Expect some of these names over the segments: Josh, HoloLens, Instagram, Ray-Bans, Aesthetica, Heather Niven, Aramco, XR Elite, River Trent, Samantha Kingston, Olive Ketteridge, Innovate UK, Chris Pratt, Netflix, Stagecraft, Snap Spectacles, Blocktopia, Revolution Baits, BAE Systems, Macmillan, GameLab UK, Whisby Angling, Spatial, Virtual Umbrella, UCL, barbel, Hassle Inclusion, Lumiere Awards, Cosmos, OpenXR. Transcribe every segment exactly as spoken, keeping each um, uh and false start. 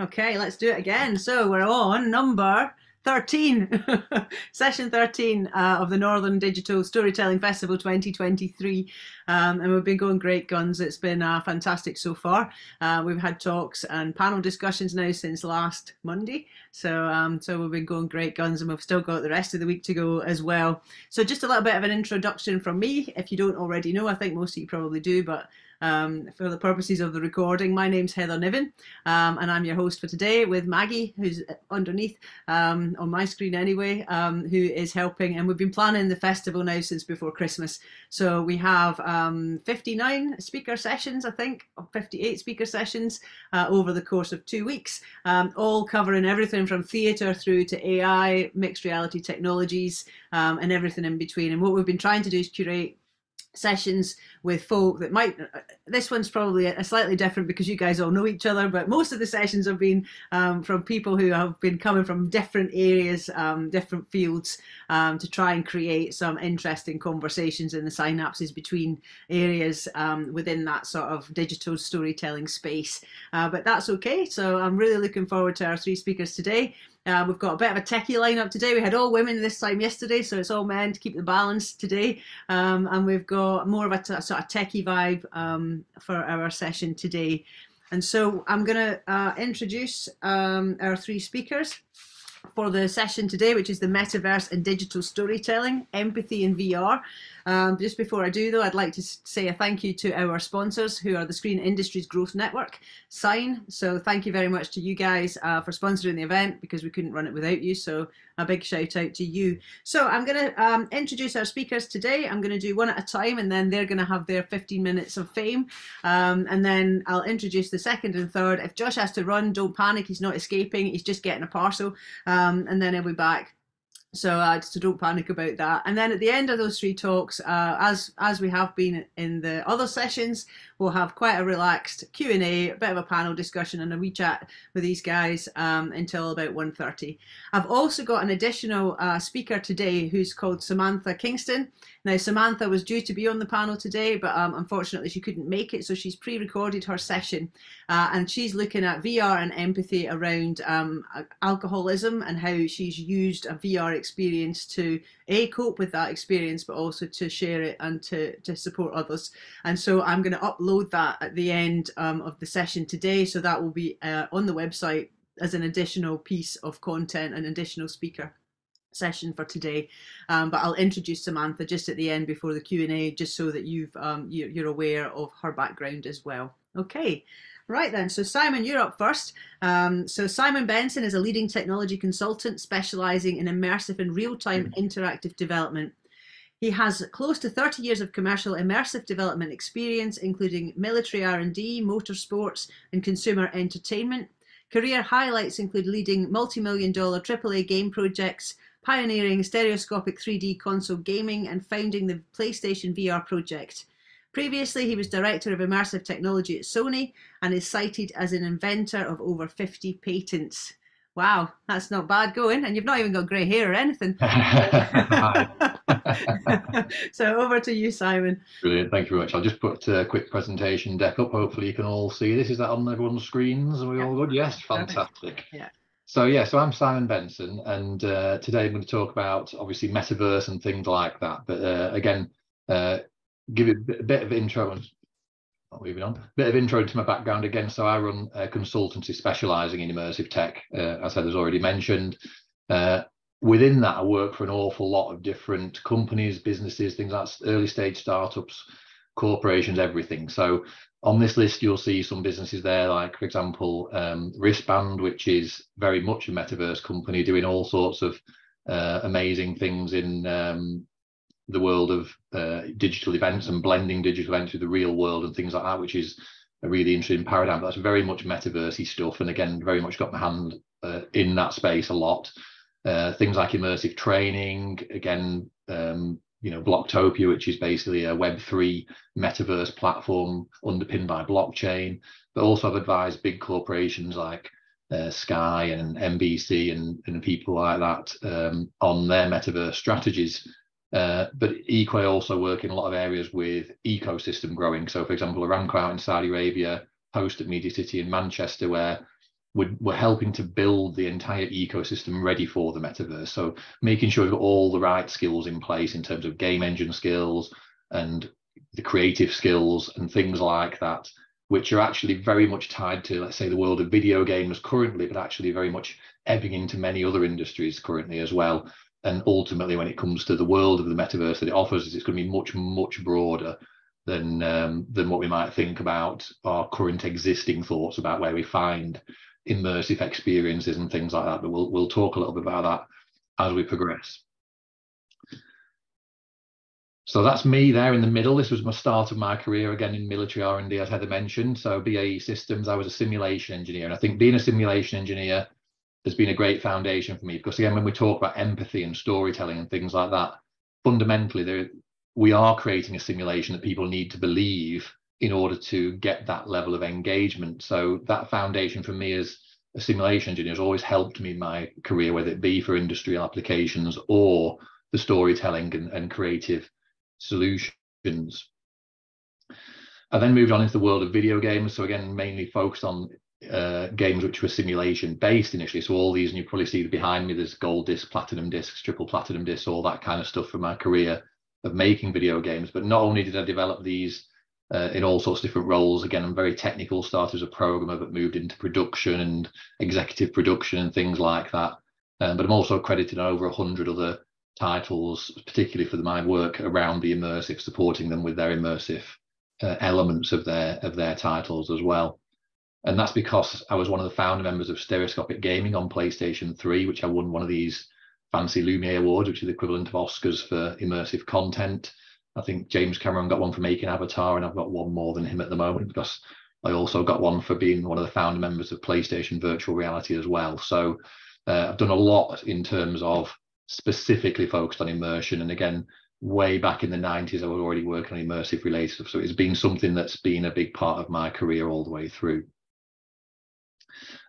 Okay, let's do it again. So we're on number thirteen, session thirteen uh, of the Northern Digital Storytelling Festival twenty twenty-three. Um, and we've been going great guns. It's been uh, fantastic so far. Uh, we've had talks and panel discussions now since last Monday. So, um, so we've been going great guns, and we've still got the rest of the week to go as well. So just a little bit of an introduction from me. If you don't already know, I think most of you probably do, but Um, for the purposes of the recording, my name's Heather Niven, um, and I'm your host for today with Maggie, who's underneath, um, on my screen anyway, um, who is helping. And we've been planning the festival now since before Christmas. So we have um, fifty-nine speaker sessions, I think, or fifty-eight speaker sessions uh, over the course of two weeks, um, all covering everything from theatre through to A I, mixed reality technologies, um, and everything in between. And what we've been trying to do is curate sessions with folk that might, this one's probably a slightly different because you guys all know each other, but most of the sessions have been um, from people who have been coming from different areas, um, different fields, um, to try and create some interesting conversations in the synapses between areas um, within that sort of digital storytelling space. Uh, but that's okay. So I'm really looking forward to our three speakers today. Uh, we've got a bit of a techie lineup today. We had all women this time yesterday, so it's all men to keep the balance today. Um, and we've got more of a, t a sort of techie vibe um, for our session today. And so I'm going to uh, introduce um, our three speakers for the session today, which is the Metaverse and Digital Storytelling, Empathy in V R. Um, just before I do though, I'd like to say a thank you to our sponsors, who are the Screen Industries Growth Network, Sign. So thank you very much to you guys uh, for sponsoring the event, because we couldn't run it without you. So a big shout out to you. So I'm going to um, introduce our speakers today. I'm going to do one at a time, and then they're going to have their fifteen minutes of fame. Um, and then I'll introduce the second and third. If Josh has to run, don't panic. He's not escaping. He's just getting a parcel. Um, and then he'll be back. So, uh, so don't panic about that. And then at the end of those three talks, uh, as as we have been in the other sessions, we'll have quite a relaxed Q and A, a bit of a panel discussion, and a wee chat with these guys um, until about one thirty. I've also got an additional uh, speaker today who's called Samantha Kingston. Now, Samantha was due to be on the panel today, but um, unfortunately she couldn't make it, so she's pre-recorded her session. Uh, and she's looking at V R and empathy around um, alcoholism, and how she's used a V R experience experience to A, cope with that experience, but also to share it and to, to support others. And so I'm going to upload that at the end um, of the session today. So that will be uh, on the website as an additional piece of content, an additional speaker session for today. Um, but I'll introduce Samantha just at the end before the Q and A, just so that you've, um, you're aware of her background as well. Okay. Right then, so Simon, you're up first. Um, so Simon Benson is a leading technology consultant specialising in immersive and real-time mm. interactive development. He has close to thirty years of commercial immersive development experience, including military R and D, motorsports and consumer entertainment. Career highlights include leading multi-million dollar triple A game projects, pioneering stereoscopic three D console gaming, and founding the PlayStation V R project. Previously, he was director of immersive technology at Sony, and is cited as an inventor of over fifty patents. Wow, that's not bad going, and you've not even got grey hair or anything. So over to you, Simon. Brilliant, thank you very much. I'll just put a quick presentation deck up. Hopefully you can all see this. Is that on everyone's screens? Are we yeah. all good? Yes, fantastic. Yeah. So yeah, so I'm Simon Benson, and uh, today I'm going to talk about obviously metaverse and things like that. But uh, again, uh, give it a bit of intro and not moving on. Bit of intro into my background again. So I run a consultancy specialising in immersive tech, uh, as I was already mentioned. Uh, within that, I work for an awful lot of different companies, businesses, things like early stage startups, corporations, everything. So on this list, you'll see some businesses there, like for example, um, Wristband, which is very much a metaverse company doing all sorts of uh, amazing things in Um, the world of uh, digital events, and blending digital events with the real world and things like that, which is a really interesting paradigm. That's very much metaversey stuff, and again, very much got my hand uh, in that space a lot. Uh, things like immersive training, again, um, you know, Blocktopia, which is basically a Web three metaverse platform underpinned by blockchain. But also, I've advised big corporations like Uh, Sky and N B C and, and people like that um, on their metaverse strategies. Uh, but equally also work in a lot of areas with ecosystem growing. So for example, Aramco out in Saudi Arabia, host at Media City in Manchester, where we're, we're helping to build the entire ecosystem ready for the metaverse. So making sure we've got all the right skills in place in terms of game engine skills and the creative skills and things like that, which are actually very much tied to, let's say, the world of video games currently, but actually very much ebbing into many other industries currently as well. And ultimately, when it comes to the world of the metaverse that it offers, it's going to be much, much broader than um, than what we might think about our current existing thoughts about where we find immersive experiences and things like that. But we'll, we'll talk a little bit about that as we progress. So that's me there in the middle. This was my start of my career, again, in military R and D, as Heather mentioned. So B A E Systems, I was a simulation engineer. And I think being a simulation engineer has been a great foundation for me, because, again, when we talk about empathy and storytelling and things like that, fundamentally, we are creating a simulation that people need to believe in order to get that level of engagement. So that foundation for me as a simulation engineer has always helped me in my career, whether it be for industrial applications or the storytelling and, and creative solutions. I then moved on into the world of video games. So again, mainly focused on uh, games which were simulation based initially. So all these, and you probably see behind me, there's gold discs, platinum discs, triple platinum discs, all that kind of stuff for my career of making video games. But not only did I develop these uh, in all sorts of different roles, again, I'm very technical, started as a programmer, but moved into production and executive production and things like that. Um, but I'm also credited on over one hundred other titles, particularly for my work around the immersive, supporting them with their immersive uh, elements of their of their titles as well. And that's because I was one of the founder members of Stereoscopic Gaming on PlayStation three, which I won one of these fancy Lumiere Awards, which is the equivalent of Oscars for immersive content. I think James Cameron got one for making Avatar, and I've got one more than him at the moment, because I also got one for being one of the founder members of PlayStation Virtual Reality as well. So uh, I've done a lot in terms of specifically focused on immersion, and again, way back in the nineties I was already working on immersive related stuff, so it's been something that's been a big part of my career all the way through.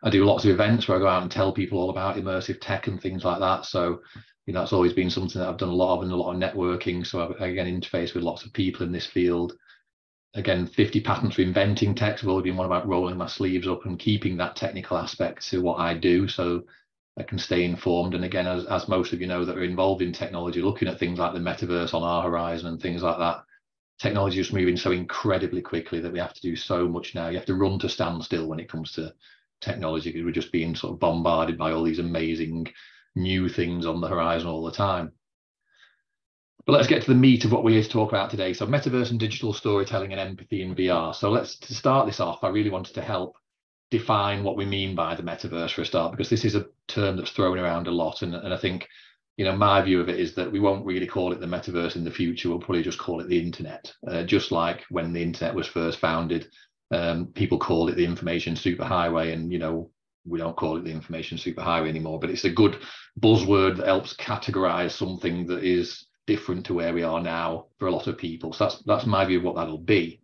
I do lots of events where I go out and tell people all about immersive tech and things like that, so you know that's always been something that I've done a lot of, and a lot of networking, so I again interface with lots of people in this field. Again, fifty patents for inventing tech, so I've always been one about rolling my sleeves up and keeping that technical aspect to what I do, so I can stay informed. And again, as, as most of you know that are involved in technology, looking at things like the metaverse on our horizon and things like that, technology is moving so incredibly quickly that we have to do so much now. You have to run to stand still when it comes to technology, because we're just being sort of bombarded by all these amazing new things on the horizon all the time. But let's get to the meat of what we're here to talk about today. So metaverse and digital storytelling and empathy in V R. So let's, to start this off, I really wanted to help define what we mean by the metaverse for a start, because this is a term that's thrown around a lot, and, and I think, you know, my view of it is that we won't really call it the metaverse in the future. We'll probably just call it the internet, uh, just like when the internet was first founded, um, people called it the information superhighway, and you know, we don't call it the information superhighway anymore, but it's a good buzzword that helps categorize something that is different to where we are now for a lot of people. So that's that's my view of what that'll be.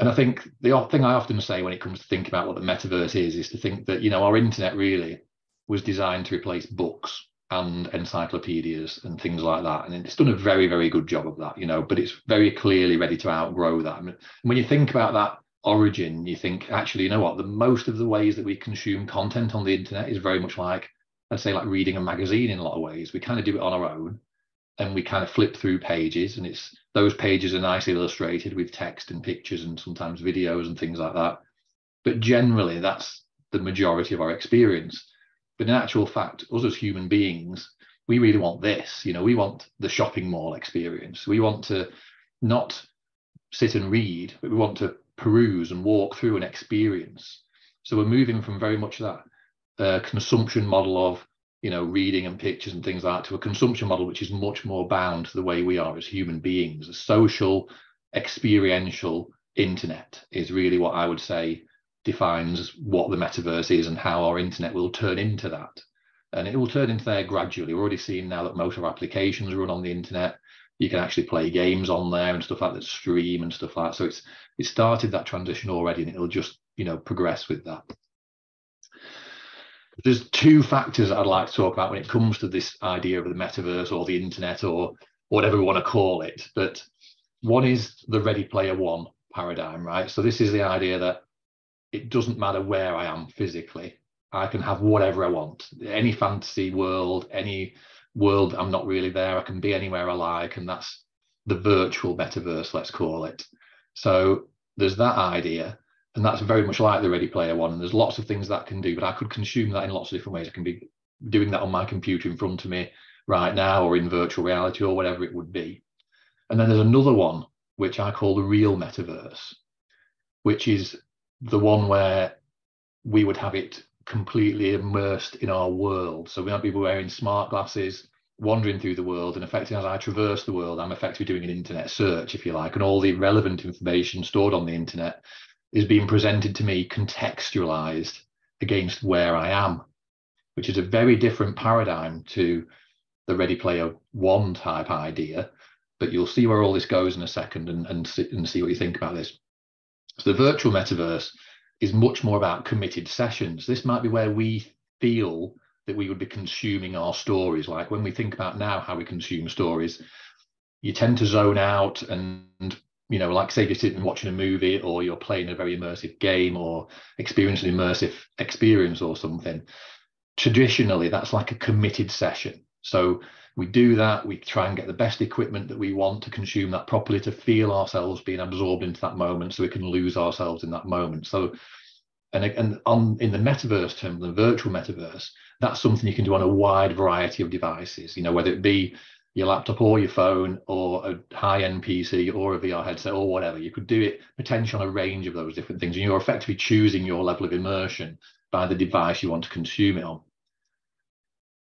And I think the thing I often say when it comes to thinking about what the metaverse is, is to think that, you know, our internet really was designed to replace books and encyclopedias and things like that. And it's done a very, very good job of that, you know, but it's very clearly ready to outgrow that. And when you think about that origin, you think, actually, you know what, the most of the ways that we consume content on the internet is very much like, I'd say, like reading a magazine in a lot of ways. We kind of do it on our own, and we kind of flip through pages, and it's those pages are nicely illustrated with text and pictures and sometimes videos and things like that. But generally, that's the majority of our experience. But in actual fact, us as human beings, we really want this. You know, we want the shopping mall experience. We want to not sit and read, but we want to peruse and walk through an experience. So we're moving from very much that uh, consumption model of, you know, reading and pictures and things like that, to a consumption model which is much more bound to the way we are as human beings. A social, experiential internet is really what I would say defines what the metaverse is and how our internet will turn into that. And it will turn into there gradually. We're already seeing now that most of our applications run on the internet. You can actually play games on there and stuff like that, stream and stuff like that. So it's it started that transition already, and it'll just, you know, progress with that. There's two factors that I'd like to talk about when it comes to this idea of the metaverse or the internet or whatever we want to call it. But one is the Ready Player One paradigm, right? So this is the idea that it doesn't matter where I am physically. I can have whatever I want, any fantasy world, any world I'm not really there. I can be anywhere I like, and that's the virtual metaverse, let's call it. So there's that idea, and that's very much like the Ready Player One, and there's lots of things that can do, but I could consume that in lots of different ways. I can be doing that on my computer in front of me right now, or in virtual reality, or whatever it would be. And then there's another one, which I call the real metaverse, which is the one where we would have it completely immersed in our world. So we might be wearing smart glasses, wandering through the world, and effectively as I traverse the world, I'm effectively doing an internet search, if you like, and all the relevant information stored on the internet is being presented to me contextualized against where I am, which is a very different paradigm to the Ready Player One type idea. But you'll see where all this goes in a second, and, and, and see what you think about this. So the virtual metaverse is much more about committed sessions. This might be where we feel that we would be consuming our stories. Like when we think about now how we consume stories, you tend to zone out and, and you know, like say you're sitting watching a movie, or you're playing a very immersive game, or experiencing an immersive experience or something. Traditionally, that's like a committed session. So we do that, we try and get the best equipment that we want to consume that properly, to feel ourselves being absorbed into that moment, so we can lose ourselves in that moment. So, and, and on in the metaverse term, the virtual metaverse, that's something you can do on a wide variety of devices, you know, whether it be your laptop or your phone or a high-end P C or a V R headset or whatever. You could do it potentially on a range of those different things, and you're effectively choosing your level of immersion by the device you want to consume it on.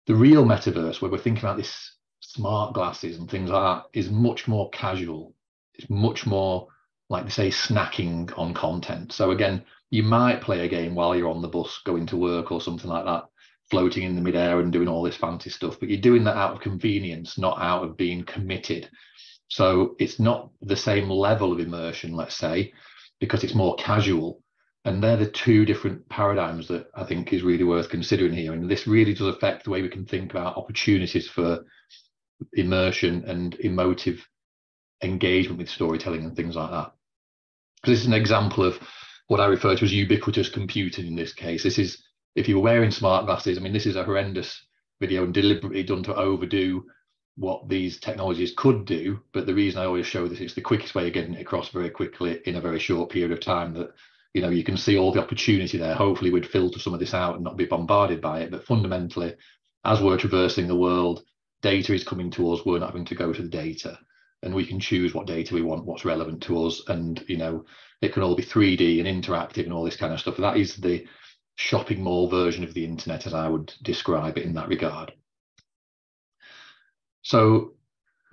The real metaverse, where we're thinking about this smart glasses and things like that, is much more casual. It's much more, like they say, snacking on content. So again, you might play a game while you're on the bus going to work or something like that, floating in the midair and doing all this fancy stuff, but you're doing that out of convenience, not out of being committed. So it's not the same level of immersion, let's say, because it's more casual. And they're the two different paradigms that I think is really worth considering here. And this really does affect the way we can think about opportunities for immersion and emotive engagement with storytelling and things like that. So this is an example of what I refer to as ubiquitous computing in this case. This is, if you're wearing smart glasses, I mean, this is a horrendous video and deliberately done to overdo what these technologies could do. But the reason I always show this, it's the quickest way of getting it across very quickly in a very short period of time, that you know, you can see all the opportunity there. Hopefully we'd filter some of this out and not be bombarded by it. But fundamentally, as we're traversing the world, data is coming to us. We're not having to go to the data, and we can choose what data we want, what's relevant to us. And, you know, it can all be three D and interactive and all this kind of stuff. That is the shopping mall version of the internet, as I would describe it in that regard. So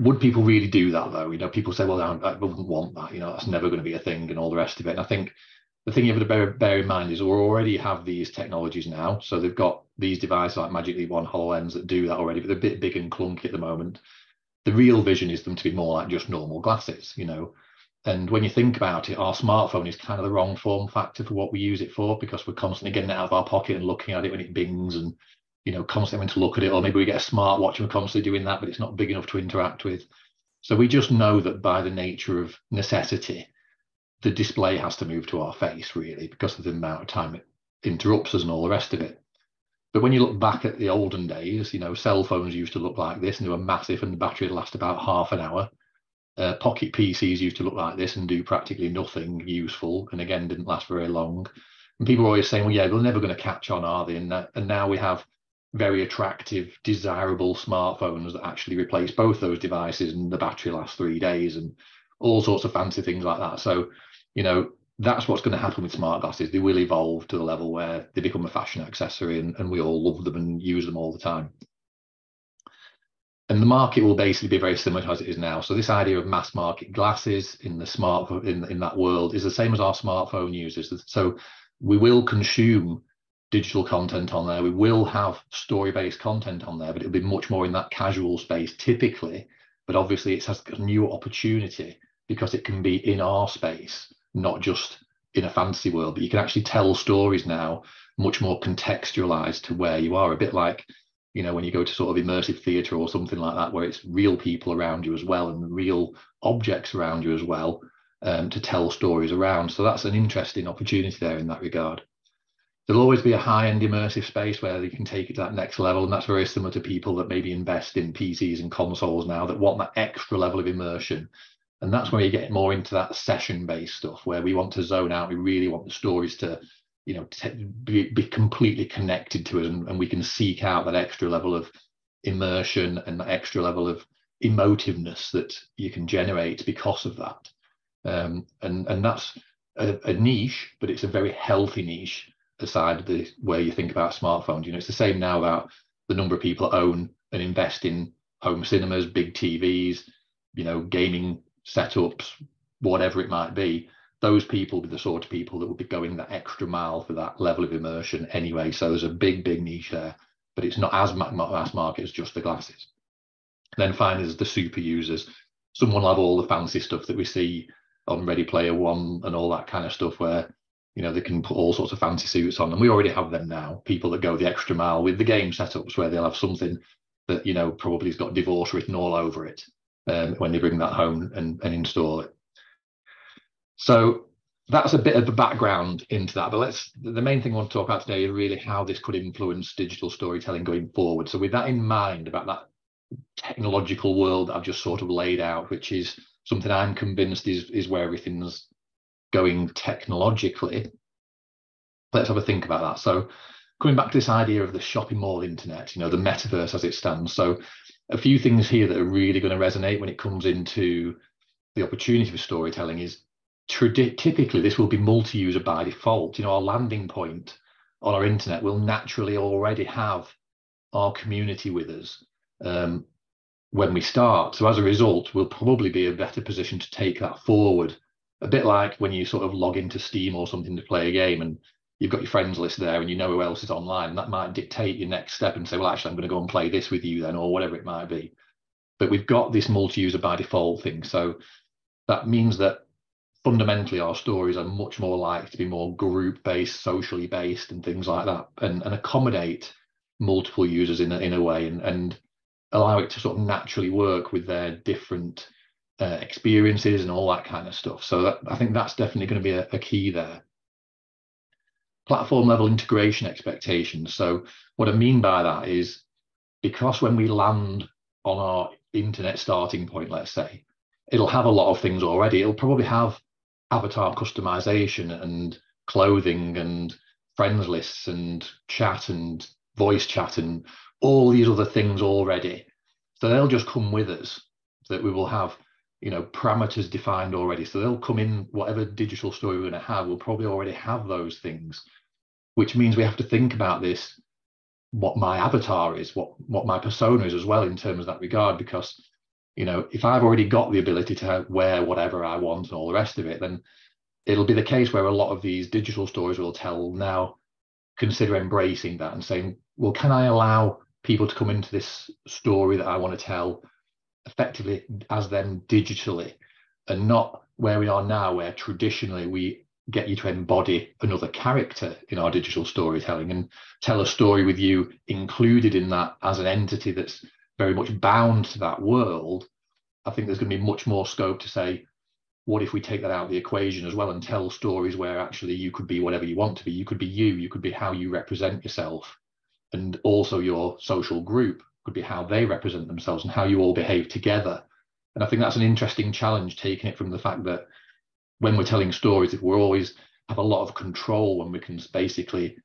would people really do that, though? You know, people say, well, I wouldn't want that. You know, that's never going to be a thing and all the rest of it. And I think the thing you have to bear, bear in mind is we already have these technologies now. So they've got these devices like Magic Leap One, HoloLens that do that already, but they're a bit big and clunky at the moment. The real vision is them to be more like just normal glasses, you know. And when you think about it, our smartphone is kind of the wrong form factor for what we use it for, because we're constantly getting it out of our pocket and looking at it when it bings and, you know, constantly having to look at it. Or maybe we get a smartwatch and we're constantly doing that, but it's not big enough to interact with. So we just know that by the nature of necessity, the display has to move to our face, really, because of the amount of time it interrupts us and all the rest of it. But when you look back at the olden days, you know, cell phones used to look like this, and they were massive, and the battery would last about half an hour. Uh, pocket P Cs used to look like this and do practically nothing useful, and again, didn't last very long. And people were always saying, well, yeah, they're never going to catch on, are they? And, that, and now we have very attractive, desirable smartphones that actually replace both those devices, and the battery lasts three days and all sorts of fancy things like that. So, you know, that's what's going to happen with smart glasses. They will evolve to the level where they become a fashion accessory, and, and we all love them and use them all the time. And the market will basically be very similar to as it is now. So this idea of mass market glasses in the smartphone, in, in that world, is the same as our smartphone users. So we will consume digital content on there. We will have story-based content on there, but it'll be much more in that casual space typically. But obviously it has a new opportunity, because it can be in our space, not just in a fantasy world, but you can actually tell stories now much more contextualized to where you are, a bit like, you know, when you go to sort of immersive theater or something like that, where it's real people around you as well and real objects around you as well. um, to tell stories around. So that's an interesting opportunity there in that regard. There'll always be a high-end immersive space where they can take it to that next level, and that's very similar to people that maybe invest in P Cs and consoles now that want that extra level of immersion. And that's where you get more into that session-based stuff where we want to zone out. We really want the stories to, you know, be, be completely connected to us, and, and we can seek out that extra level of immersion and that extra level of emotiveness that you can generate because of that. Um, and, and that's a, a niche, but it's a very healthy niche. Side of the where you think about smartphones, you know, it's the same now about the number of people that own and invest in home cinemas, big T Vs, you know, gaming setups, whatever it might be. Those people would be the sort of people that would be going that extra mile for that level of immersion anyway. So there's a big, big niche there, but it's not as mass market as just the glasses. Then finally, there's the super users. Someone will have all the fancy stuff that we see on Ready Player One and all that kind of stuff where, you know, they can put all sorts of fancy suits on, and we already have them now. People that go the extra mile with the game setups where they'll have something that, you know, probably has got divorce written all over it um, when they bring that home and, and install it. So that's a bit of the background into that. But let's, the main thing I want to talk about today is really how this could influence digital storytelling going forward. So with that in mind, about that technological world that I've just sort of laid out, which is something I'm convinced is, is where everything's going technologically, let's have a think about that. So coming back to this idea of the shopping mall internet, you know, the metaverse as it stands. So a few things here that are really going to resonate when it comes into the opportunity for storytelling is typically this will be multi-user by default. You know, our landing point on our internet will naturally already have our community with us um, when we start. So as a result, we'll probably be in a better position to take that forward. A bit like when you sort of log into Steam or something to play a game and you've got your friends list there and you know who else is online, and that might dictate your next step and say, well, actually, I'm going to go and play this with you then, or whatever it might be. But we've got this multi-user by default thing. So that means that fundamentally our stories are much more likely to be more group-based, socially based and things like that, and, and accommodate multiple users in a, in a way and, and allow it to sort of naturally work with their different Uh, experiences and all that kind of stuff. So that, I think that's definitely going to be a, a key there. Platform level integration expectations. So what I mean by that is, because when we land on our internet starting point, let's say, it'll have a lot of things already. It'll probably have avatar customization and clothing and friends lists and chat and voice chat and all these other things already. So they'll just come with us, that we will have, you know, parameters defined already. So they'll come in, whatever digital story we're going to have, we'll probably already have those things, which means we have to think about this, what my avatar is, what, what my persona is as well in terms of that regard, because, you know, if I've already got the ability to wear whatever I want and all the rest of it, then it'll be the case where a lot of these digital stories we'll tell now consider embracing that and saying, well, can I allow people to come into this story that I want to tell effectively as them digitally, and not where we are now, where traditionally we get you to embody another character in our digital storytelling and tell a story with you included in that as an entity that's very much bound to that world. I think there's going to be much more scope to say, what if we take that out of the equation as well and tell stories where actually you could be whatever you want to be. You could be you, you could be how you represent yourself, and also your social group could be how they represent themselves and how you all behave together. And I think that's an interesting challenge, taking it from the fact that when we're telling stories, if we always have a lot of control when we can basically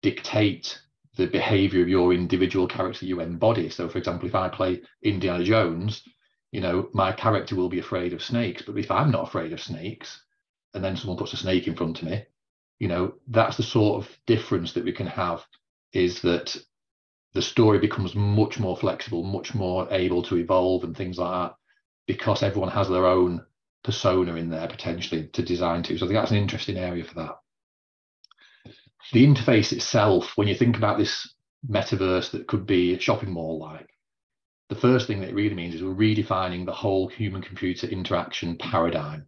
dictate the behavior of your individual character you embody. So for example, if I play Indiana Jones, you know, my character will be afraid of snakes, but if I'm not afraid of snakes and then someone puts a snake in front of me, you know, that's the sort of difference that we can have, is that the story becomes much more flexible, much more able to evolve and things like that, because everyone has their own persona in there potentially to design to. So I think that's an interesting area for that. The interface itself, when you think about this metaverse that could be a shopping mall-like, the first thing that it really means is we're redefining the whole human-computer interaction paradigm.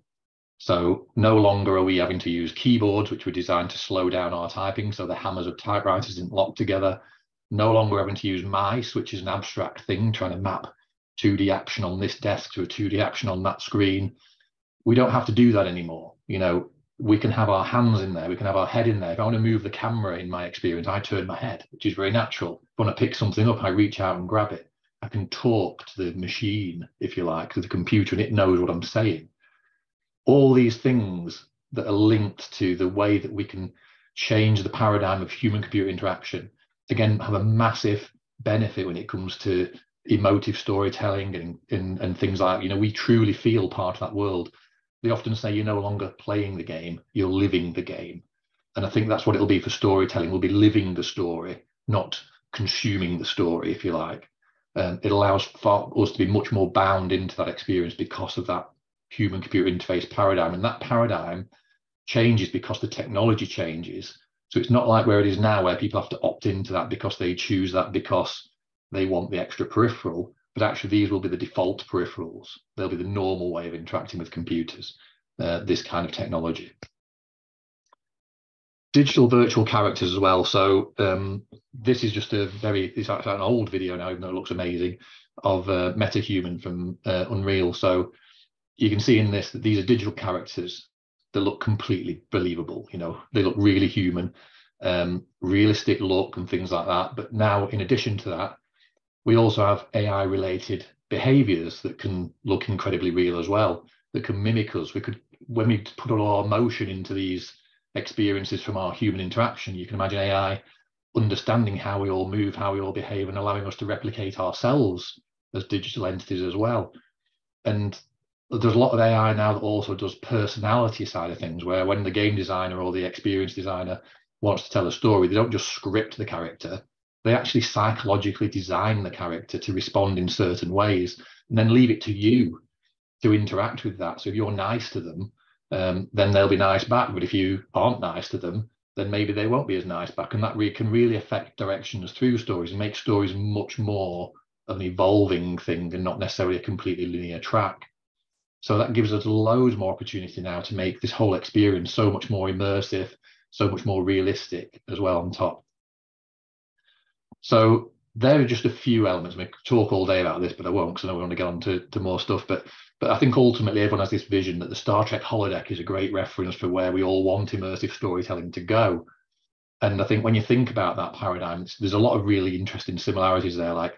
So no longer are we having to use keyboards, which were designed to slow down our typing, so the hammers of typewriters didn't lock together. No longer having to use mice, which is an abstract thing, trying to map two D action on this desk to a two D action on that screen. we don't have to do that anymore. You know, we can have our hands in there, we can have our head in there. If I want to move the camera, in my experience, I turn my head, which is very natural. If I want to pick something up, I reach out and grab it. I can talk to the machine, if you like, to the computer, and it knows what I'm saying. All these things that are linked to the way that we can change the paradigm of human-computer interaction, again, have a massive benefit when it comes to emotive storytelling and, and, and things like, you know, we truly feel part of that world. They often say you're no longer playing the game, you're living the game. And I think that's what it'll be for storytelling. We'll be living the story, not consuming the story, if you like. Um, it allows for us to be much more bound into that experience because of that human-computer interface paradigm. And that paradigm changes because the technology changes. So it's not like where it is now, where people have to opt into that because they choose that because they want the extra peripheral, but actually these will be the default peripherals. They'll be the normal way of interacting with computers, uh, this kind of technology. Digital virtual characters as well. So um, this is just a very, it's actually an old video now, even though it looks amazing, of uh, MetaHuman from uh, Unreal. So you can see in this that these are digital characters that look completely believable. You know, they look really human, um, realistic look and things like that. But now, in addition to that, we also have A I-related behaviors that can look incredibly real as well, that can mimic us. We could, when we put all our motion into these experiences from our human interaction, you can imagine A I understanding how we all move, how we all behave, and allowing us to replicate ourselves as digital entities as well. And there's a lot of A I now that also does personality side of things, where when the game designer or the experience designer wants to tell a story, they don't just script the character. They actually psychologically design the character to respond in certain ways and then leave it to you to interact with that. So if you're nice to them, um, then they'll be nice back. But if you aren't nice to them, then maybe they won't be as nice back. And that re- can really affect directions through stories and make stories much more of an evolving thing and not necessarily a completely linear track. So that gives us loads more opportunity now to make this whole experience so much more immersive, so much more realistic as well on top. So there are just a few elements. We could talk all day about this, but I won't, because I know we want to get on to, to more stuff. But but I think ultimately everyone has this vision that the Star Trek holodeck is a great reference for where we all want immersive storytelling to go. And I think when you think about that paradigm, there's a lot of really interesting similarities there. Like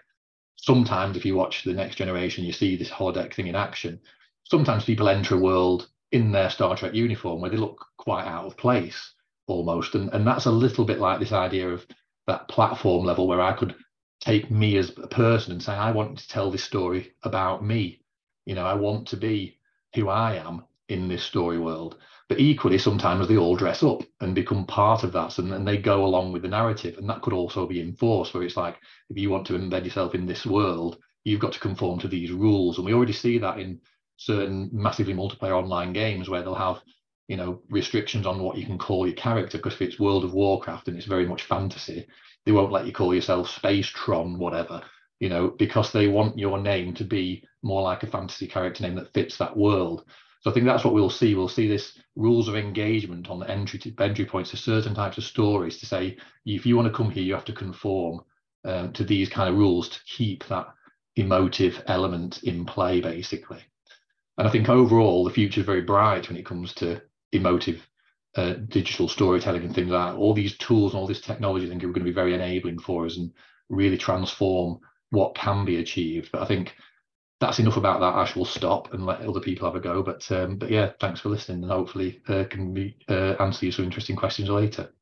sometimes if you watch The Next Generation, you see this holodeck thing in action. Sometimes people enter a world in their Star Trek uniform where they look quite out of place almost. And, and that's a little bit like this idea of that platform level where I could take me as a person and say, I want to tell this story about me. You know, I want to be who I am in this story world. But equally, sometimes they all dress up and become part of that, and, and they go along with the narrative. And that could also be enforced, where it's like, if you want to embed yourself in this world, you've got to conform to these rules. And we already see that in certain massively multiplayer online games where they'll have, you know, restrictions on what you can call your character, because if it's World of Warcraft and it's very much fantasy, they won't let you call yourself Space Tron, whatever, you know, because they want your name to be more like a fantasy character name that fits that world. So I think that's what we'll see. We'll see this rules of engagement on the entry, to, entry points to certain types of stories to say, if you want to come here, you have to conform um, to these kind of rules to keep that emotive element in play, basically. And I think overall, the future is very bright when it comes to emotive uh, digital storytelling and things like that. All these tools and all this technology, I think, are going to be very enabling for us and really transform what can be achieved. But I think that's enough about that. I shall stop and let other people have a go. But um, but yeah, thanks for listening, and hopefully uh, can we uh, answer you some interesting questions later.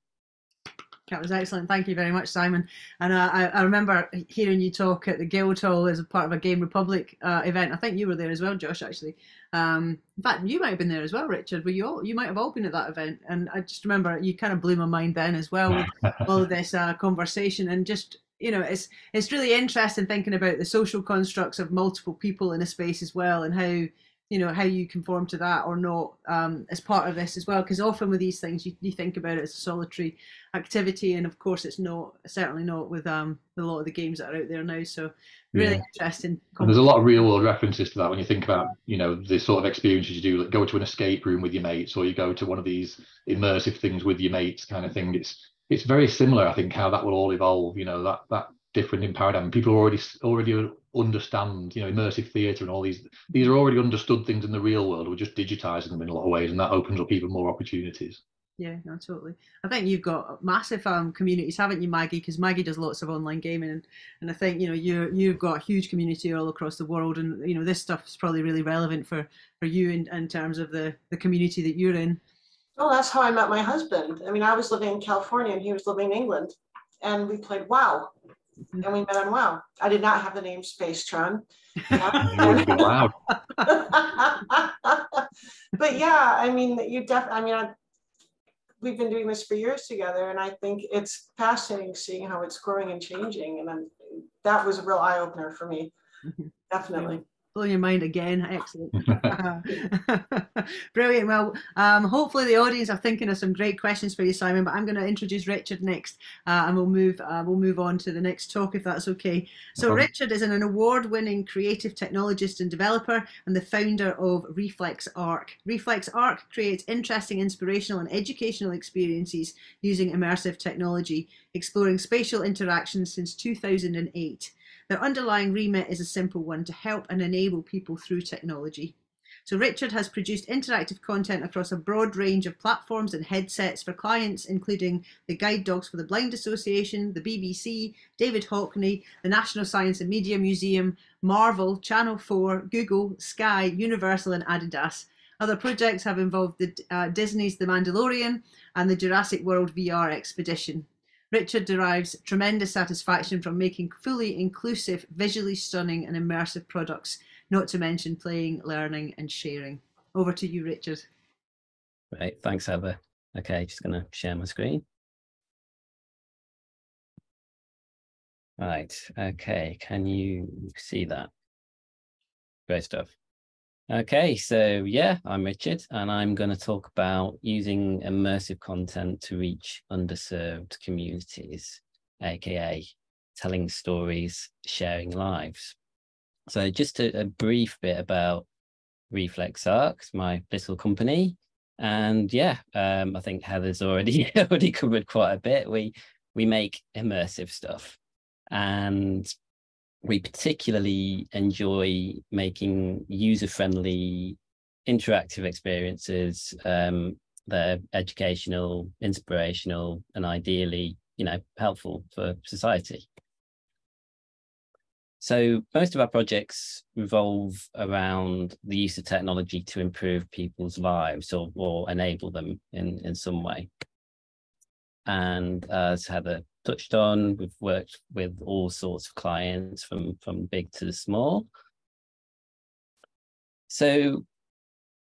That was excellent. Thank you very much, Simon. And uh, I, I remember hearing you talk at the Guildhall as a part of a Game Republic uh, event. I think you were there as well, Josh, actually. Um, in fact, you might have been there as well, Richard. Were you all? You might have all been at that event. And I just remember you kind of blew my mind then as well with all of this uh, conversation. And just, you know, it's it's really interesting thinking about the social constructs of multiple people in a space as well, and how, you know, how you conform to that or not um, as part of this as well. Because often with these things, you, you think about it as a solitary activity, and of course, it's not, certainly not with um, a lot of the games that are out there now. So really yeah. interesting. And there's a lot of real world references to that when you think about, you know, the sort of experiences you do, like go to an escape room with your mates, or you go to one of these immersive things with your mates, kind of thing. It's it's very similar, I think, how that will all evolve. You know, that that different in paradigm. People already already understand, you know, immersive theatre and all these. These are already understood things in the real world. We're just digitising them in a lot of ways, and that opens up even more opportunities. Yeah, no, totally. I think you've got massive um, communities, haven't you, Maggie? Because Maggie does lots of online gaming, and, and I think, you know, you you've got a huge community all across the world, and you know this stuff is probably really relevant for for you in, in terms of the the community that you're in. Well, that's how I met my husband. I mean, I was living in California, and he was living in England, and we played WoW, mm-hmm. and we met on WoW. I did not have the name Spacetron. Wow. But yeah, I mean, you definitely. I mean. I, We've been doing this for years together, and I think it's fascinating seeing how it's growing and changing. And I'm, that was a real eye opener for me, definitely. Blow your mind again, excellent. Brilliant. Well, um, hopefully the audience are thinking of some great questions for you, Simon. But I'm going to introduce Richard next, uh, and we'll move uh, we'll move on to the next talk if that's okay. So okay. Richard is an award-winning creative technologist and developer, and the founder of Reflex Arc. Reflex Arc creates interesting, inspirational, and educational experiences using immersive technology, exploring spatial interactions since two thousand eight. Their underlying remit is a simple one: to help and enable people through technology. So Richard has produced interactive content across a broad range of platforms and headsets for clients, including the Guide Dogs for the Blind Association, the B B C, David Hockney, the National Science and Media Museum, Marvel, Channel four, Google, Sky, Universal and Adidas. Other projects have involved the, uh, Disney's The Mandalorian and the Jurassic World V R Expedition. Richard derives tremendous satisfaction from making fully inclusive, visually stunning and immersive products, not to mention playing, learning and sharing. Over to you, Richard. Right, thanks, Heather. Okay, just going to share my screen. Right, okay, can you see that? Great stuff. Okay, so yeah, I'm Richard, and I'm going to talk about using immersive content to reach underserved communities, aka telling stories, sharing lives. So just a, a brief bit about Reflex Arc, my little company, and yeah, um, I think Heather's already already covered quite a bit. We we make immersive stuff, and we particularly enjoy making user-friendly, interactive experiences um, that are educational, inspirational, and ideally, you know, helpful for society. So most of our projects revolve around the use of technology to improve people's lives or, or enable them in, in some way. And as Heather touched on, we've worked with all sorts of clients from, from big to small. So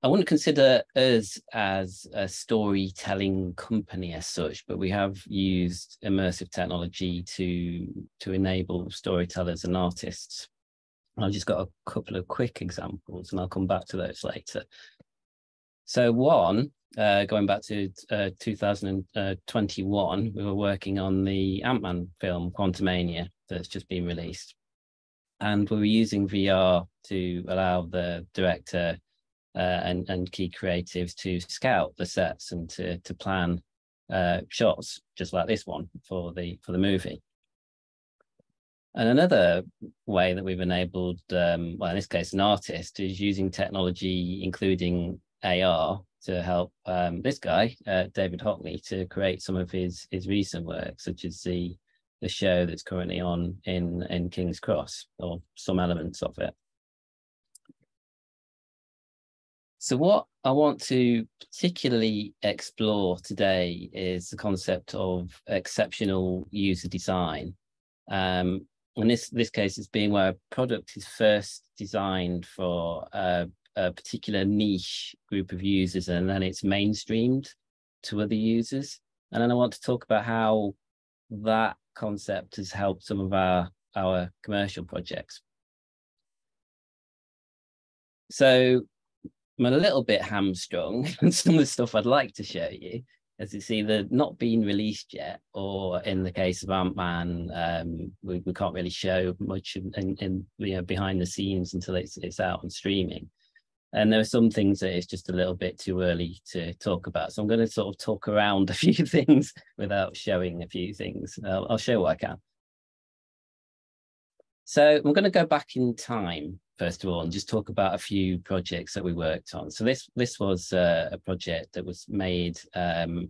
I wouldn't consider us as a storytelling company as such, but we have used immersive technology to, to enable storytellers and artists. I've just got a couple of quick examples, and I'll come back to those later. So one, Uh, going back to uh, two thousand twenty-one, we were working on the Ant-Man film, Quantumania, that's just been released. And we were using V R to allow the director uh, and, and key creatives to scout the sets and to, to plan uh, shots, just like this one for the, for the movie. And another way that we've enabled, um, well, in this case, an artist, is using technology, including A R, to help um, this guy, uh, David Hockney, to create some of his, his recent work, such as the, the show that's currently on in, in King's Cross, or some elements of it. So what I want to particularly explore today is the concept of exceptional user design. Um, in this, this case, it's being where a product is first designed for uh, a particular niche group of users, and then it's mainstreamed to other users. And then I want to talk about how that concept has helped some of our, our commercial projects. So I'm a little bit hamstrung on some of the stuff I'd like to show you, as it's either not been released yet, or in the case of Ant-Man, um, we, we can't really show much in, in, in, you know, behind the scenes until it's, it's out on streaming. And there are some things that it's just a little bit too early to talk about. So I'm going to sort of talk around a few things without showing a few things. I'll, I'll show what I can. So we're going to go back in time, first of all, and just talk about a few projects that we worked on. So this, this was uh, a project that was made um,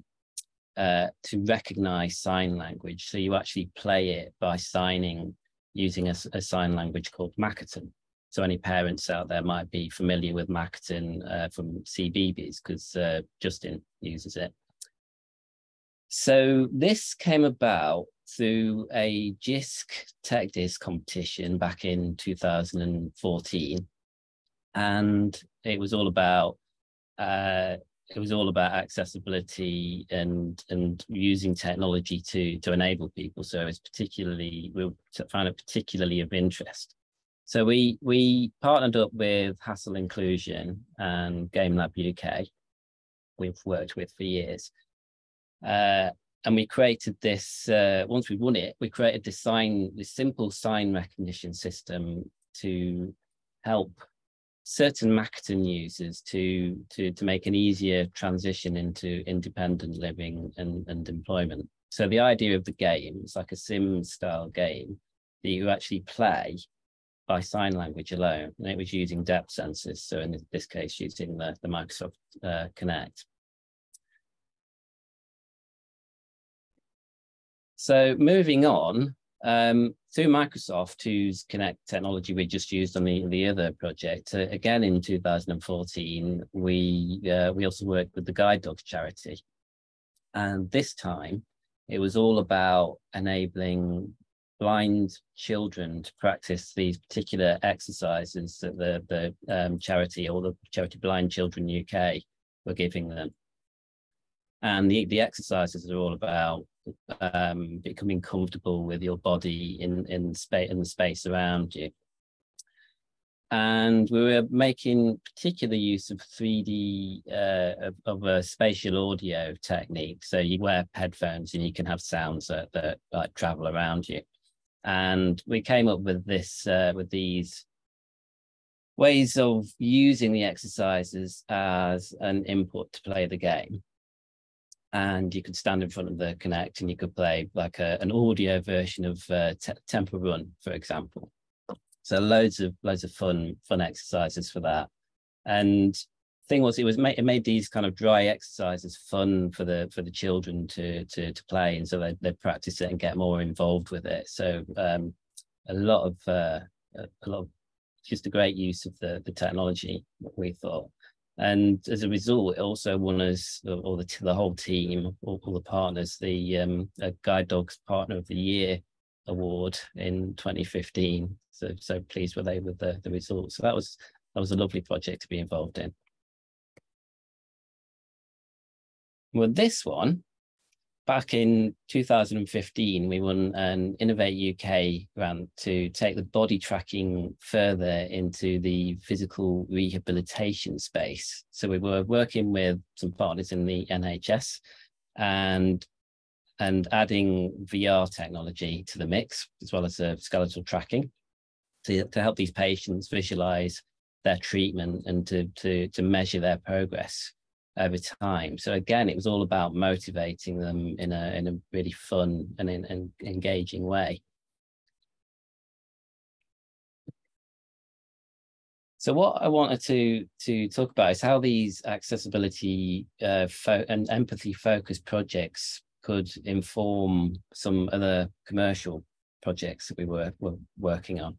uh, to recognize sign language. So you actually play it by signing using a, a sign language called Makaton. So any parents out there might be familiar with Makaton uh, from C B B S because uh, Justin uses it. So this came about through a JISC TechDisc competition back in two thousand fourteen, and it was all about uh, it was all about accessibility and and using technology to to enable people. So it's particularly we found it particularly of interest. So we we partnered up with Hassle Inclusion and GameLab U K. We've worked with for years. Uh, And we created this, uh, once we won it, we created this sign, this simple sign recognition system to help certain Makaton users to, to, to make an easier transition into independent living and, and employment. So the idea of the game, it's like a Sims-style game that you actually play by sign language alone. And it was using depth sensors. So in this case, using the, the Microsoft uh, Kinect. So moving on, um, through Microsoft, whose Kinect technology we just used on the, the other project, uh, again in two thousand fourteen, we, uh, we also worked with the Guide Dogs charity. And this time, it was all about enabling blind children to practice these particular exercises that the, the um, charity or the charity Blind Children U K were giving them. And the, the exercises are all about um, becoming comfortable with your body in, in, spa in the space around you. And we were making particular use of three D, uh, of, of a spatial audio technique. So you wear headphones and you can have sounds that, that like, travel around you. And we came up with this, uh, with these ways of using the exercises as an input to play the game. And you could stand in front of the Kinect and you could play like a, an audio version of uh, Temple Run, for example. So loads of loads of fun fun exercises for that. And thing was, it was made, it made these kind of dry exercises fun for the for the children to to to play, and so they they practice it and get more involved with it. So um, a lot of uh, a lot of just a great use of the the technology, we thought. And as a result, it also won us, or the, the whole team, all, all the partners, the um, Guide Dogs Partner of the Year award in twenty fifteen. So, so pleased were they with the, the results. So that was that was a lovely project to be involved in. Well, this one, back in two thousand fifteen, we won an Innovate U K grant to take the body tracking further into the physical rehabilitation space. So we were working with some partners in the N H S and, and adding V R technology to the mix, as well as uh, skeletal tracking to, to help these patients visualize their treatment and to, to, to measure their progress over time. So again, it was all about motivating them in a, in a really fun and in, in engaging way. So what I wanted to, to talk about is how these accessibility uh, fo and empathy focused projects could inform some other commercial projects that we were, were working on.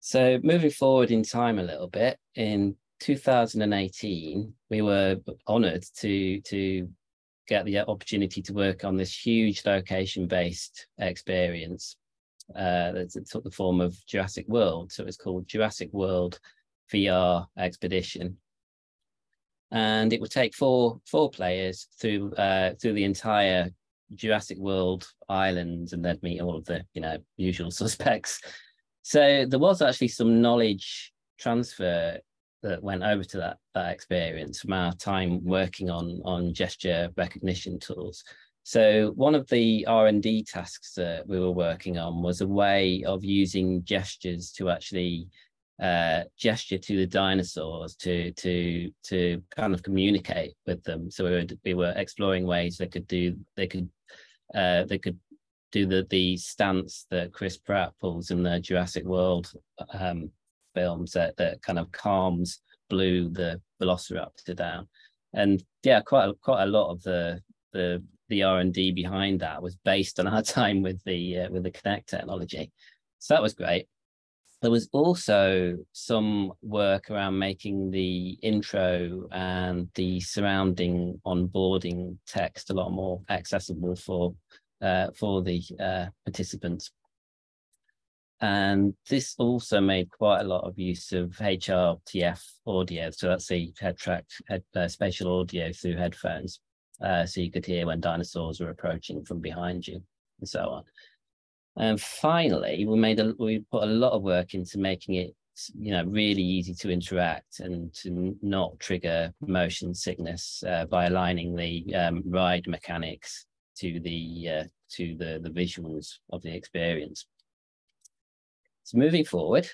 So moving forward in time a little bit, in two thousand eighteen, we were honoured to, to get the opportunity to work on this huge location-based experience uh, that took the form of Jurassic World. So it was called Jurassic World V R Expedition. And it would take four, four players through, uh, through the entire Jurassic World islands, and they'd meet all of the you know, usual suspects. So there was actually some knowledge transfer that went over to that, that experience from our time working on, on gesture recognition tools. So one of the R and D tasks that we were working on was a way of using gestures to actually uh, gesture to the dinosaurs to, to, to kind of communicate with them. So we were, we were exploring ways they could do, they could, uh, they could do the the stance that Chris Pratt pulls in the Jurassic World um, films that, that kind of calms Blue the Velociraptor down. And yeah, quite a, quite a lot of the the the R and D behind that was based on our time with the uh, with the Kinect technology. So that was great. There was also some work around making the intro and the surrounding onboarding text a lot more accessible for uh, for the uh, participants. And this also made quite a lot of use of H R T F audio. So that's the head track, head, uh, spatial audio through headphones. Uh, so you could hear when dinosaurs were approaching from behind you and so on. And finally, we made a, we put a lot of work into making it, you know, really easy to interact and to not trigger motion sickness uh, by aligning the um, ride mechanics to the uh, to the the visuals of the experience. So moving forward,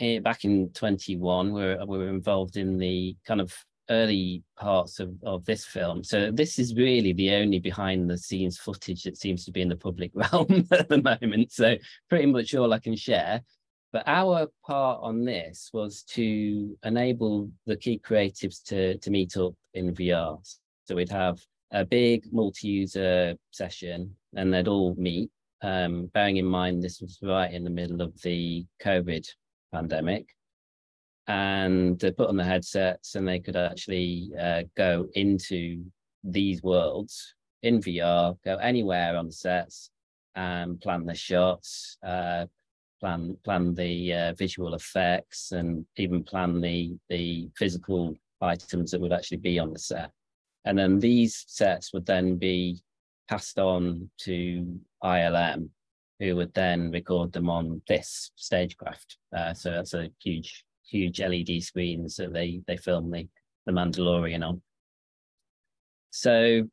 eh, back in twenty-one, we're we were involved in the kind of early parts of, of this film. So this is really the only behind the scenes footage that seems to be in the public realm at the moment. So pretty much all I can share. But our part on this was to enable the key creatives to, to meet up in V R. So we'd have a big multi-user session and they'd all meet. Um, bearing in mind, this was right in the middle of the COVID pandemic. And they put on the headsets and they could actually uh, go into these worlds in V R, go anywhere on the sets and plan the shots, uh, plan plan the uh, visual effects, and even plan the, the physical items that would actually be on the set. And then these sets would then be passed on to I L M, who would then record them on this stagecraft. Uh, so that's a huge... huge L E D screens that they they film the, the Mandalorian on. So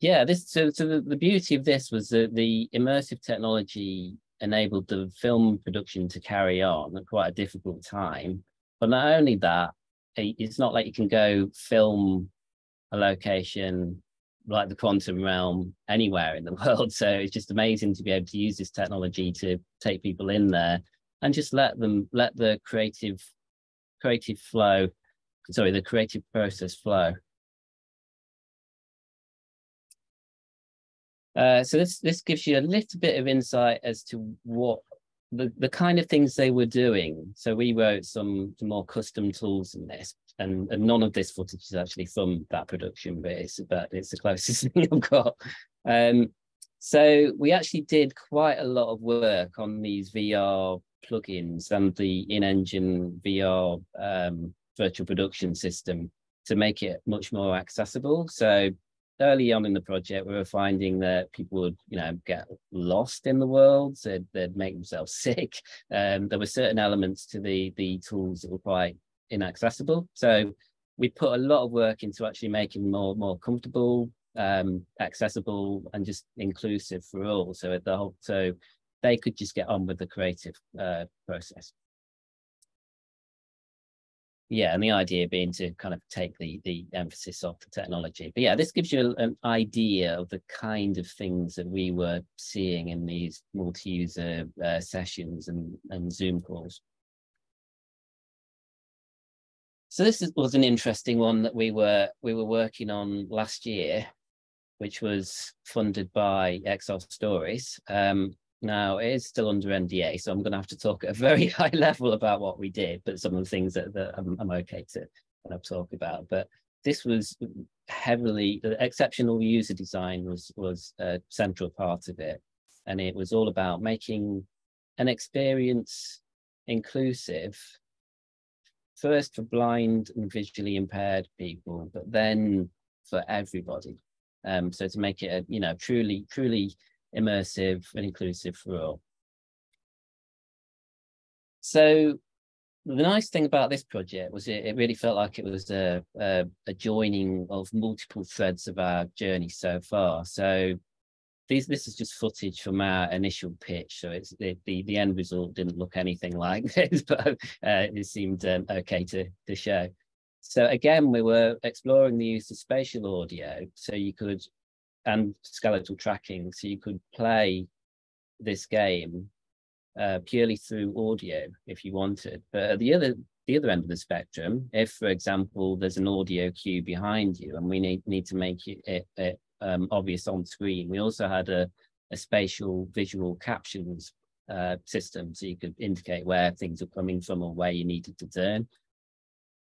yeah, this so, so the, the beauty of this was that the immersive technology enabled the film production to carry on at quite a difficult time. But not only that, it, it's not like you can go film a location like the quantum realm anywhere in the world. So it's just amazing to be able to use this technology to take people in there and just let them, let the creative, creative flow, sorry, the creative process flow. Uh, so this this gives you a little bit of insight as to what the, the kind of things they were doing. So we wrote some, some more custom tools in this, and, and none of this footage is actually from that production, but it's, but it's the closest thing I've got. Um, so we actually did quite a lot of work on these V R plugins and the in-engine V R um, virtual production system to make it much more accessible. So early on in the project, we were finding that people would, you know, get lost in the world, so they'd, they'd make themselves sick. Um, there were certain elements to the, the tools that were quite inaccessible. So we put a lot of work into actually making more, more comfortable, um, accessible, and just inclusive for all. So the whole, so they could just get on with the creative uh, process. Yeah, and the idea being to kind of take the, the emphasis off the technology. But yeah, this gives you an idea of the kind of things that we were seeing in these multi-user uh, sessions and, and Zoom calls. So this is, was an interesting one that we were, we were working on last year, which was funded by X R Stories. Um, Now, it is still under N D A, so I'm going to have to talk at a very high level about what we did, but some of the things that, that I'm, I'm okay to kind of talk about. But this was heavily, the exceptional user design was, was a central part of it. And it was all about making an experience inclusive, first for blind and visually impaired people, but then for everybody. Um, so to make it, a, you know, truly, truly immersive and inclusive for all. So the nice thing about this project was it, it really felt like it was a, a, a joining of multiple threads of our journey so far. So these, this is just footage from our initial pitch. So it's the, the, the end result didn't look anything like this, but uh, it seemed um, okay to, to show. So again, we were exploring the use of spatial audio. So you could and skeletal tracking. So you could play this game uh, purely through audio if you wanted. But at the other the other end of the spectrum, if, for example, there's an audio cue behind you and we need, need to make it, it, it um, obvious on screen, we also had a, a spatial visual captions uh, system. So you could indicate where things are coming from or where you needed to turn.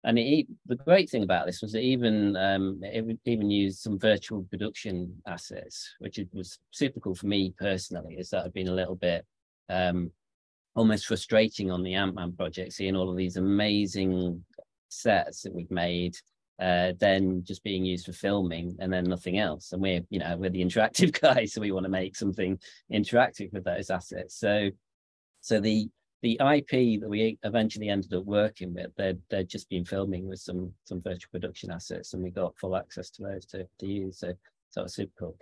And it, the great thing about this was it even um, it even used some virtual production assets, which it was super cool for me personally, as that had been a little bit um, almost frustrating on the Ant-Man project, seeing all of these amazing sets that we've made, uh, then just being used for filming and then nothing else. And we're, you know, we're the interactive guys, so we want to make something interactive with those assets. So, so the The I P that we eventually ended up working with, they'd, they'd just been filming with some some virtual production assets, and we got full access to those to, to use. So, so that was super cool.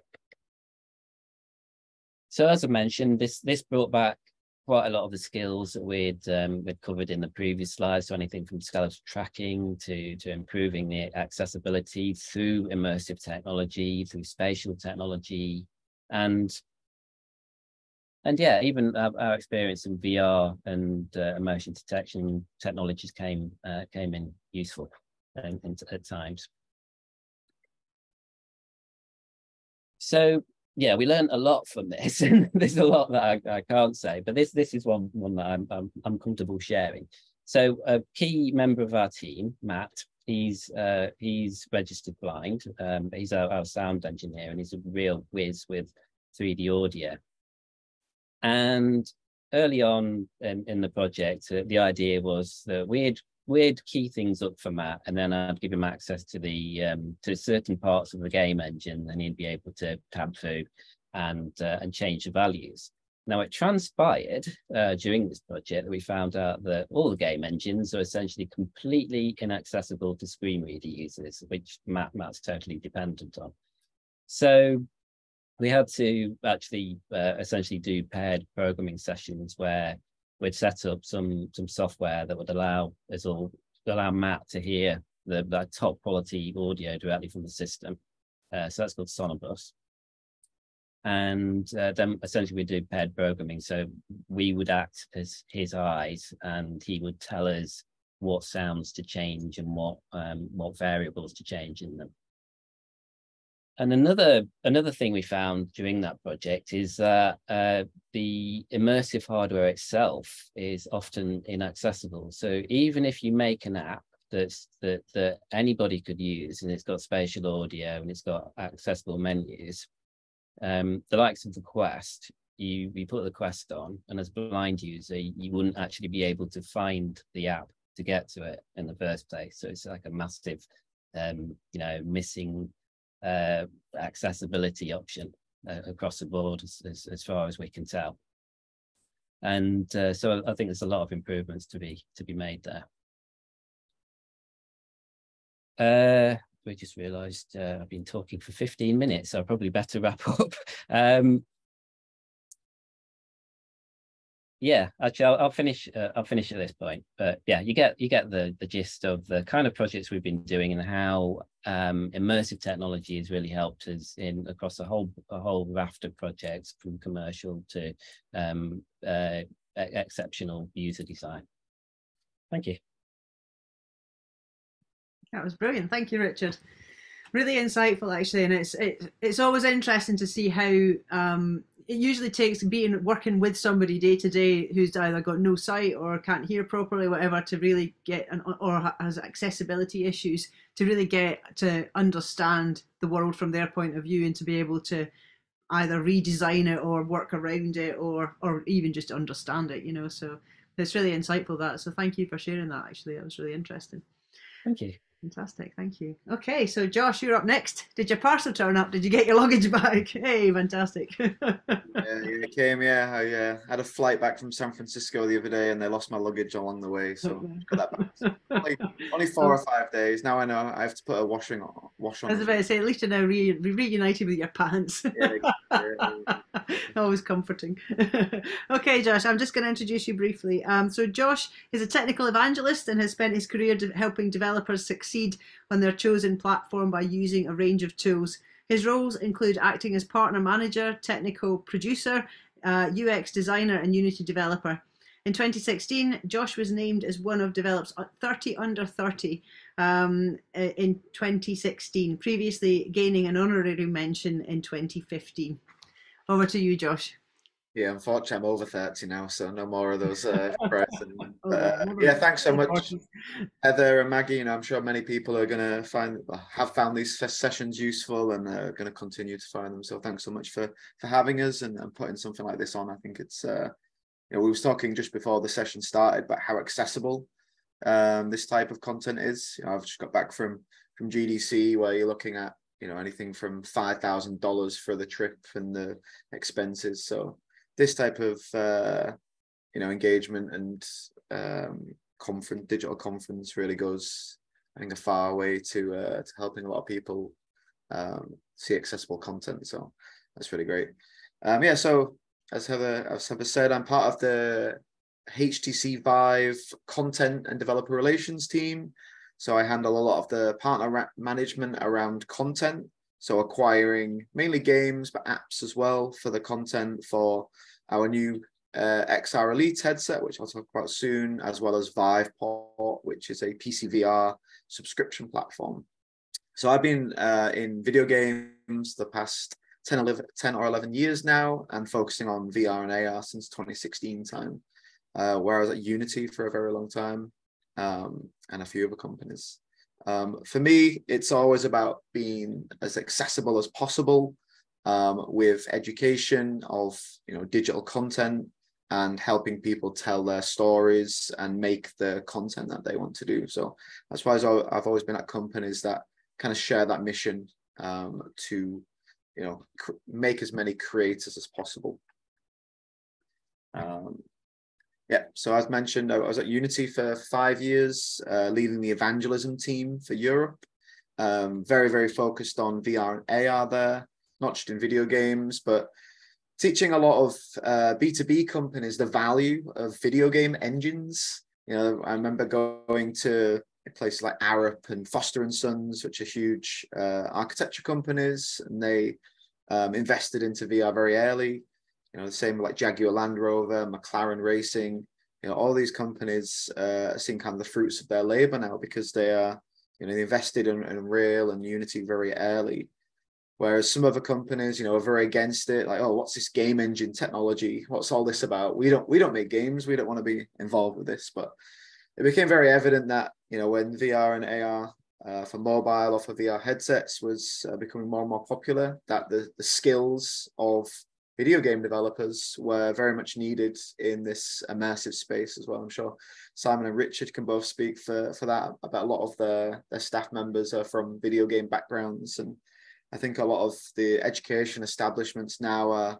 So as I mentioned, this this brought back quite a lot of the skills that we'd um, we'd covered in the previous slides. So anything from skeletal tracking to to improving the accessibility through immersive technology, through spatial technology, and And yeah, even our, our experience in V R and uh, motion detection technologies came uh, came in useful um, in, at times. So yeah, we learned a lot from this, and there's a lot that I, I can't say, but this this is one one that I'm I'm, I'm comfortable sharing. So a key member of our team, Matt, he's uh, he's registered blind. Um, he's our, our sound engineer, and he's a real whiz with three D audio. And early on in, in the project, uh, the idea was that we'd we'd key things up for Matt, and then I'd give him access to the um, to certain parts of the game engine, and he'd be able to tab through and uh, and change the values. Now it transpired uh, during this project that we found out that all the game engines are essentially completely inaccessible to screen reader users, which Matt Matt's totally dependent on. So we had to actually uh, essentially do paired programming sessions where we'd set up some some software that would allow us all allow Matt to hear the, the top quality audio directly from the system. Uh, so that's called Sonobus. And uh, then essentially we do paired programming. So we would act as his eyes, and he would tell us what sounds to change and what um, what variables to change in them. And another another thing we found during that project is that uh, the immersive hardware itself is often inaccessible. So even if you make an app that's, that that anybody could use, and it's got spatial audio and it's got accessible menus, um, the likes of the Quest, you we put the Quest on, and as a blind user, you wouldn't actually be able to find the app to get to it in the first place. So it's like a massive, um, you know, missing. Uh, accessibility option uh, across the board, as, as, as far as we can tell, and uh, so I think there's a lot of improvements to be to be made there. Uh, we just realised uh, I've been talking for fifteen minutes, so I probably better wrap up. um, yeah, actually, I'll, I'll finish. Uh, I'll finish at this point, but yeah, you get you get the the gist of the kind of projects we've been doing and how. Um, immersive technology has really helped us in across a whole a whole raft of projects, from commercial to um, uh, exceptional user design. Thank you. That was brilliant. Thank you, Richard. Really insightful, actually, and it's it, it's always interesting to see how um, it usually takes being working with somebody day to day who's either got no sight or can't hear properly, whatever, to really get an, or has accessibility issues, to really get to understand the world from their point of view and to be able to either redesign it or work around it or or even just understand it, you know. So it's really insightful, that. So thank you for sharing that, actually. That was really interesting. Thank you. Fantastic. Thank you. Okay. So Josh, you're up next. Did your parcel turn up? Did you get your luggage back? Hey, fantastic. Yeah, it came. Yeah. I uh, had a flight back from San Francisco the other day and they lost my luggage along the way. So okay. Got that back. Like, only four or five days. Now I know I have to put a washing on. Wash on. I was about to say, at least you're now re re reunited with your pants. Yeah, yeah. Always comforting. Okay, Josh, I'm just going to introduce you briefly. Um, so Josh is a technical evangelist and has spent his career de helping developers succeed on their chosen platform by using a range of tools His roles include acting as partner manager, technical producer, uh, U X designer and Unity developer. In twenty sixteen, Josh was named as one of Develop's thirty under thirty um, in twenty sixteen, previously gaining an honorary mention in twenty fifteen. Over to you, Josh. Yeah, unfortunately, I'm over thirty now, so no more of those. Uh, and, uh, yeah, thanks so much, Heather and Maggie. You know, I'm sure many people are going to find, have found these sessions useful and are going to continue to find them. So thanks so much for for having us and, and putting something like this on. I think it's, uh, you know, we were talking just before the session started about how accessible um, this type of content is. You know, I've just got back from from G D C, where you're looking at, you know, anything from five thousand dollars for the trip and the expenses. So this type of, uh, you know, engagement and um, conference, digital conference really goes, I think, a far way to, uh, to helping a lot of people um, see accessible content. So that's really great. Um, yeah, so as Heather, as Heather said, I'm part of the H T C Vive content and developer relations team. So I handle a lot of the partner management around content. So acquiring mainly games, but apps as well for the content for our new uh, X R Elite headset, which I'll talk about soon, as well as Viveport, which is a P C V R subscription platform. So I've been uh, in video games the past ten, eleven, ten or eleven years now, and focusing on V R and A R since twenty sixteen time, uh, where I was at Unity for a very long time um, and a few other companies. Um, for me, it's always about being as accessible as possible um, with education of, you know, digital content and helping people tell their stories and make the content that they want to do. So that's why I've always been at companies that kind of share that mission um, to, you know, make as many creators as possible. Um, Yeah, so as mentioned, I was at Unity for five years, uh, leading the evangelism team for Europe. Um, very, very focused on V R and A R there, not just in video games, but teaching a lot of uh, B two B companies the value of video game engines. You know, I remember going to places like Arup and Foster and Sons, which are huge uh, architecture companies, and they um, invested into V R very early. You know, the same like Jaguar Land Rover, McLaren Racing, you know, all these companies uh, are seeing kind of the fruits of their labor now, because they are, you know, they invested in, in Unreal and Unity very early. Whereas some other companies, you know, are very against it. Like, oh, what's this game engine technology? What's all this about? We don't, we don't make games. We don't want to be involved with this. But it became very evident that, you know, when V R and A R uh, for mobile or for V R headsets was uh, becoming more and more popular, that the, the skills of video game developers were very much needed in this immersive space as well. I'm sure Simon and Richard can both speak for, for that, about a lot of their, their staff members are from video game backgrounds. And I think a lot of the education establishments now are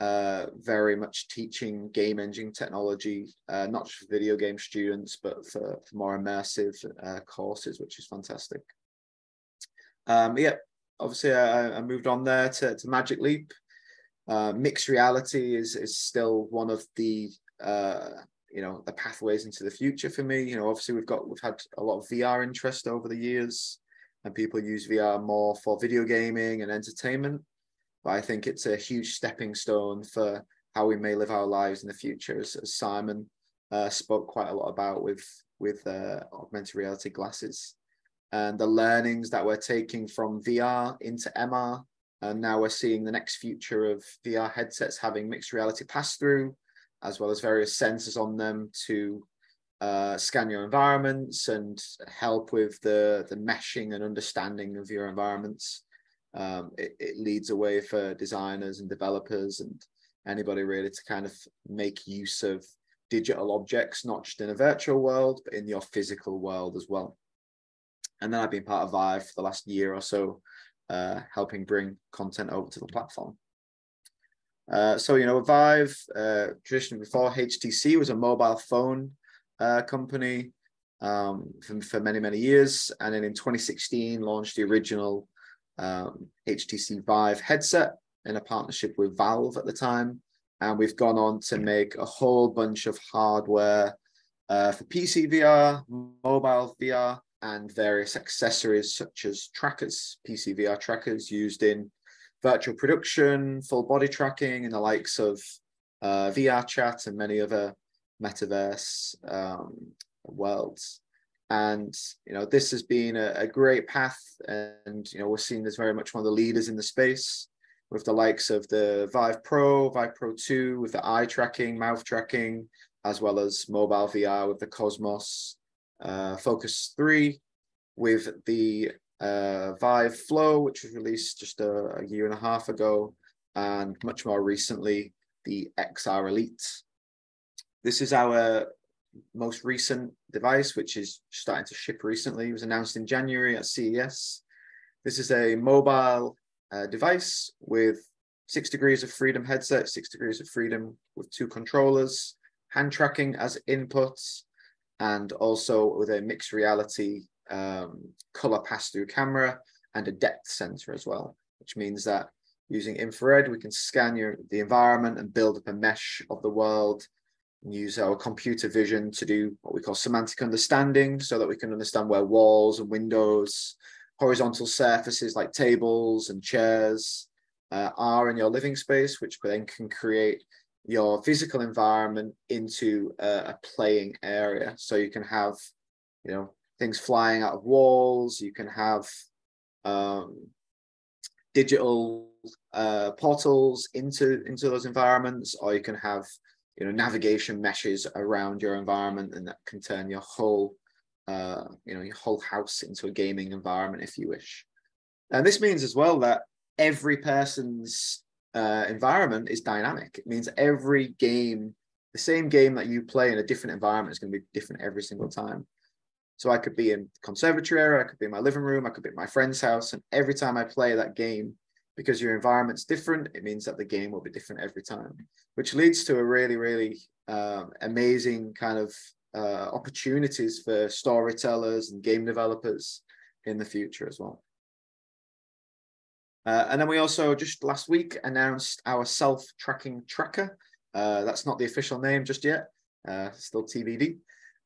uh, very much teaching game engine technology, uh, not just for video game students, but for, for more immersive uh, courses, which is fantastic. Um, yeah, obviously I, I moved on there to, to Magic Leap. Uh, mixed reality is is still one of the uh, you know, the pathways into the future for me. You know, obviously we've got we've had a lot of V R interest over the years, and people use V R more for video gaming and entertainment. But I think it's a huge stepping stone for how we may live our lives in the future, as, as Simon uh, spoke quite a lot about with with uh, augmented reality glasses, and the learnings that we're taking from V R into M R. And now we're seeing the next future of V R headsets having mixed reality pass through, as well as various sensors on them to uh, scan your environments and help with the, the meshing and understanding of your environments. Um, it, it leads a way for designers and developers and anybody really to kind of make use of digital objects, not just in a virtual world, but in your physical world as well. And then I've been part of Vive for the last year or so, Uh, helping bring content over to the platform. Uh, so, you know, Vive, uh, traditionally before H T C, was a mobile phone uh, company um, for, for many, many years. And then in twenty sixteen, launched the original um, H T C Vive headset in a partnership with Valve at the time. And we've gone on to make a whole bunch of hardware uh, for P C V R, mobile V R, and various accessories such as trackers, P C V R trackers used in virtual production, full body tracking, and the likes of uh, V R chat and many other metaverse um, worlds. And, you know, this has been a, a great path, and, you know, we're seen as very much one of the leaders in the space with the likes of the Vive Pro, Vive Pro two, with the eye tracking, mouth tracking, as well as mobile V R with the Cosmos uh, Focus three, with the uh, Vive Flow, which was released just a, a year and a half ago, and much more recently, the X R Elite. This is our most recent device, which is starting to ship recently. It was announced in January at C E S. This is a mobile uh, device with six degrees of freedom headset, six degrees of freedom with two controllers, hand tracking as inputs, and also with a mixed reality um, color pass-through camera and a depth sensor as well, which means that using infrared, we can scan your, the environment and build up a mesh of the world, and use our computer vision to do what we call semantic understanding, so that we can understand where walls and windows, horizontal surfaces like tables and chairs uh, are in your living space, which then can create your physical environment into a, a playing area. So you can have, you know, things flying out of walls, you can have um, digital uh, portals into, into those environments, or you can have, you know, navigation meshes around your environment, and that can turn your whole, uh, you know, your whole house into a gaming environment if you wish. And this means as well that every person's uh, environment is dynamic. It means every game, the same game that you play in a different environment is going to be different every single time. So I could be in the conservatory area, I could be in my living room, I could be at my friend's house, and every time I play that game, because your environment's different, it means that the game will be different every time, which leads to a really, really um, amazing kind of uh, opportunities for storytellers and game developers in the future as well. Uh, and then we also just last week announced our self-tracking tracker. Uh, that's not the official name just yet, uh, still T B D.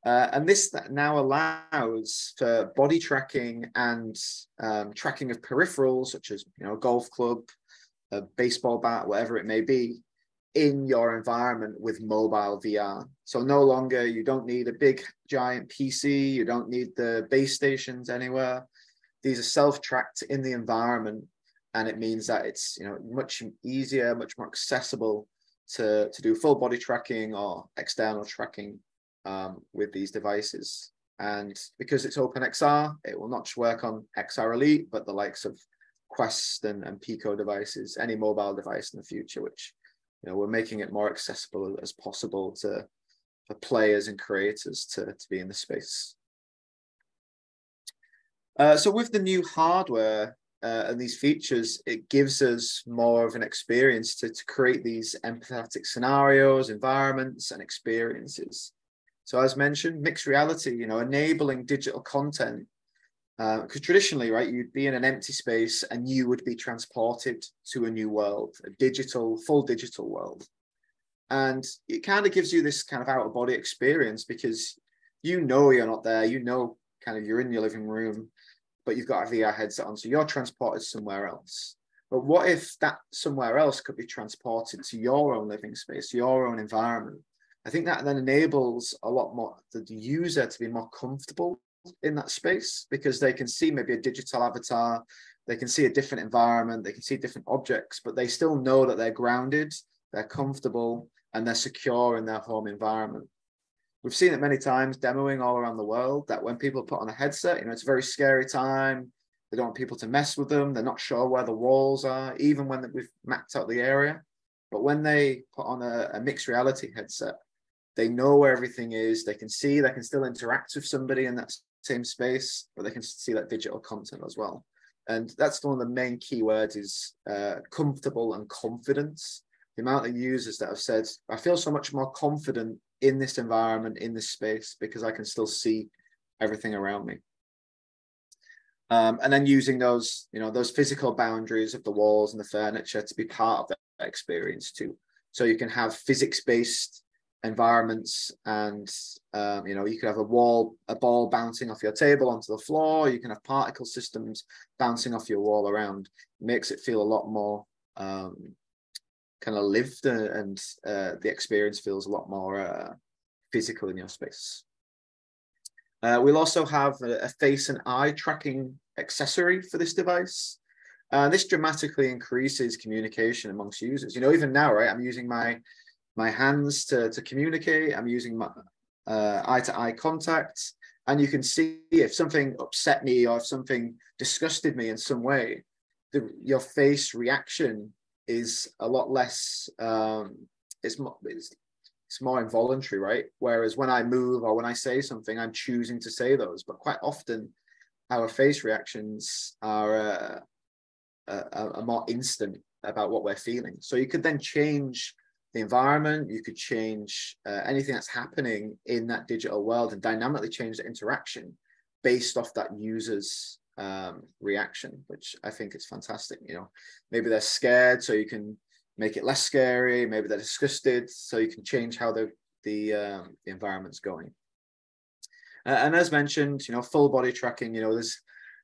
Uh, and this that now allows for body tracking and um, tracking of peripherals, such as, you know, a golf club, a baseball bat, whatever it may be, in your environment with mobile V R. So no longer, you don't need a big giant P C, you don't need the base stations anywhere. These are self-tracked in the environment, and it means that it's, you know, much easier, much more accessible to, to do full body tracking or external tracking Um, with these devices. And because it's OpenXR, it will not just work on X R Elite, but the likes of Quest and, and Pico devices, any mobile device in the future, which, you know, we're making it more accessible as possible to for players and creators to, to be in the space. Uh, so with the new hardware uh, and these features, it gives us more of an experience to, to create these empathetic scenarios, environments, and experiences. So as mentioned, mixed reality, you know, enabling digital content, because uh, traditionally, right, you'd be in an empty space and you would be transported to a new world, a digital, full digital world. And it kind of gives you this kind of out of body experience, because you know you're not there, you know, kind of you're in your living room, but you've got a V R headset on, so you're transported somewhere else. But what if that somewhere else could be transported to your own living space, your own environment? I think that then enables a lot more the user to be more comfortable in that space, because they can see maybe a digital avatar, they can see a different environment, they can see different objects, but they still know that they're grounded, they're comfortable, and they're secure in their home environment. We've seen it many times demoing all around the world that when people put on a headset, you know, it's a very scary time. They don't want people to mess with them. They're not sure where the walls are, even when we've mapped out the area. But when they put on a, a mixed reality headset, they know where everything is, they can see, they can still interact with somebody in that same space, but they can see that digital content as well. And that's one of the main key words is uh, comfortable and confidence. The amount of users that have said, I feel so much more confident in this environment, in this space, because I can still see everything around me. Um, and then using those, you know, those physical boundaries of the walls and the furniture to be part of that experience too. So you can have physics-based environments, and um, you know, you could have a wall, a ball bouncing off your table onto the floor. You can have particle systems bouncing off your wall around. It makes it feel a lot more um, kind of lived, uh, and uh, the experience feels a lot more uh, physical in your space. Uh, we'll also have a, a face and eye tracking accessory for this device. Uh, this dramatically increases communication amongst users. You know, even now, right? I'm using my my hands to, to communicate. I'm using my uh, eye-to-eye contact, and you can see if something upset me or if something disgusted me in some way, the, your face reaction is a lot less, um, it's, more, it's, it's more involuntary, right? Whereas when I move or when I say something, I'm choosing to say those, but quite often our face reactions are, uh, are, are more instant about what we're feeling. So you could then change the environment, you could change uh, anything that's happening in that digital world and dynamically change the interaction based off that user's um, reaction, which I think is fantastic. You know, maybe they're scared, so you can make it less scary. Maybe they're disgusted, so you can change how the the, um, the environment's going. Uh, and as mentioned, you know, full body tracking. You know, there's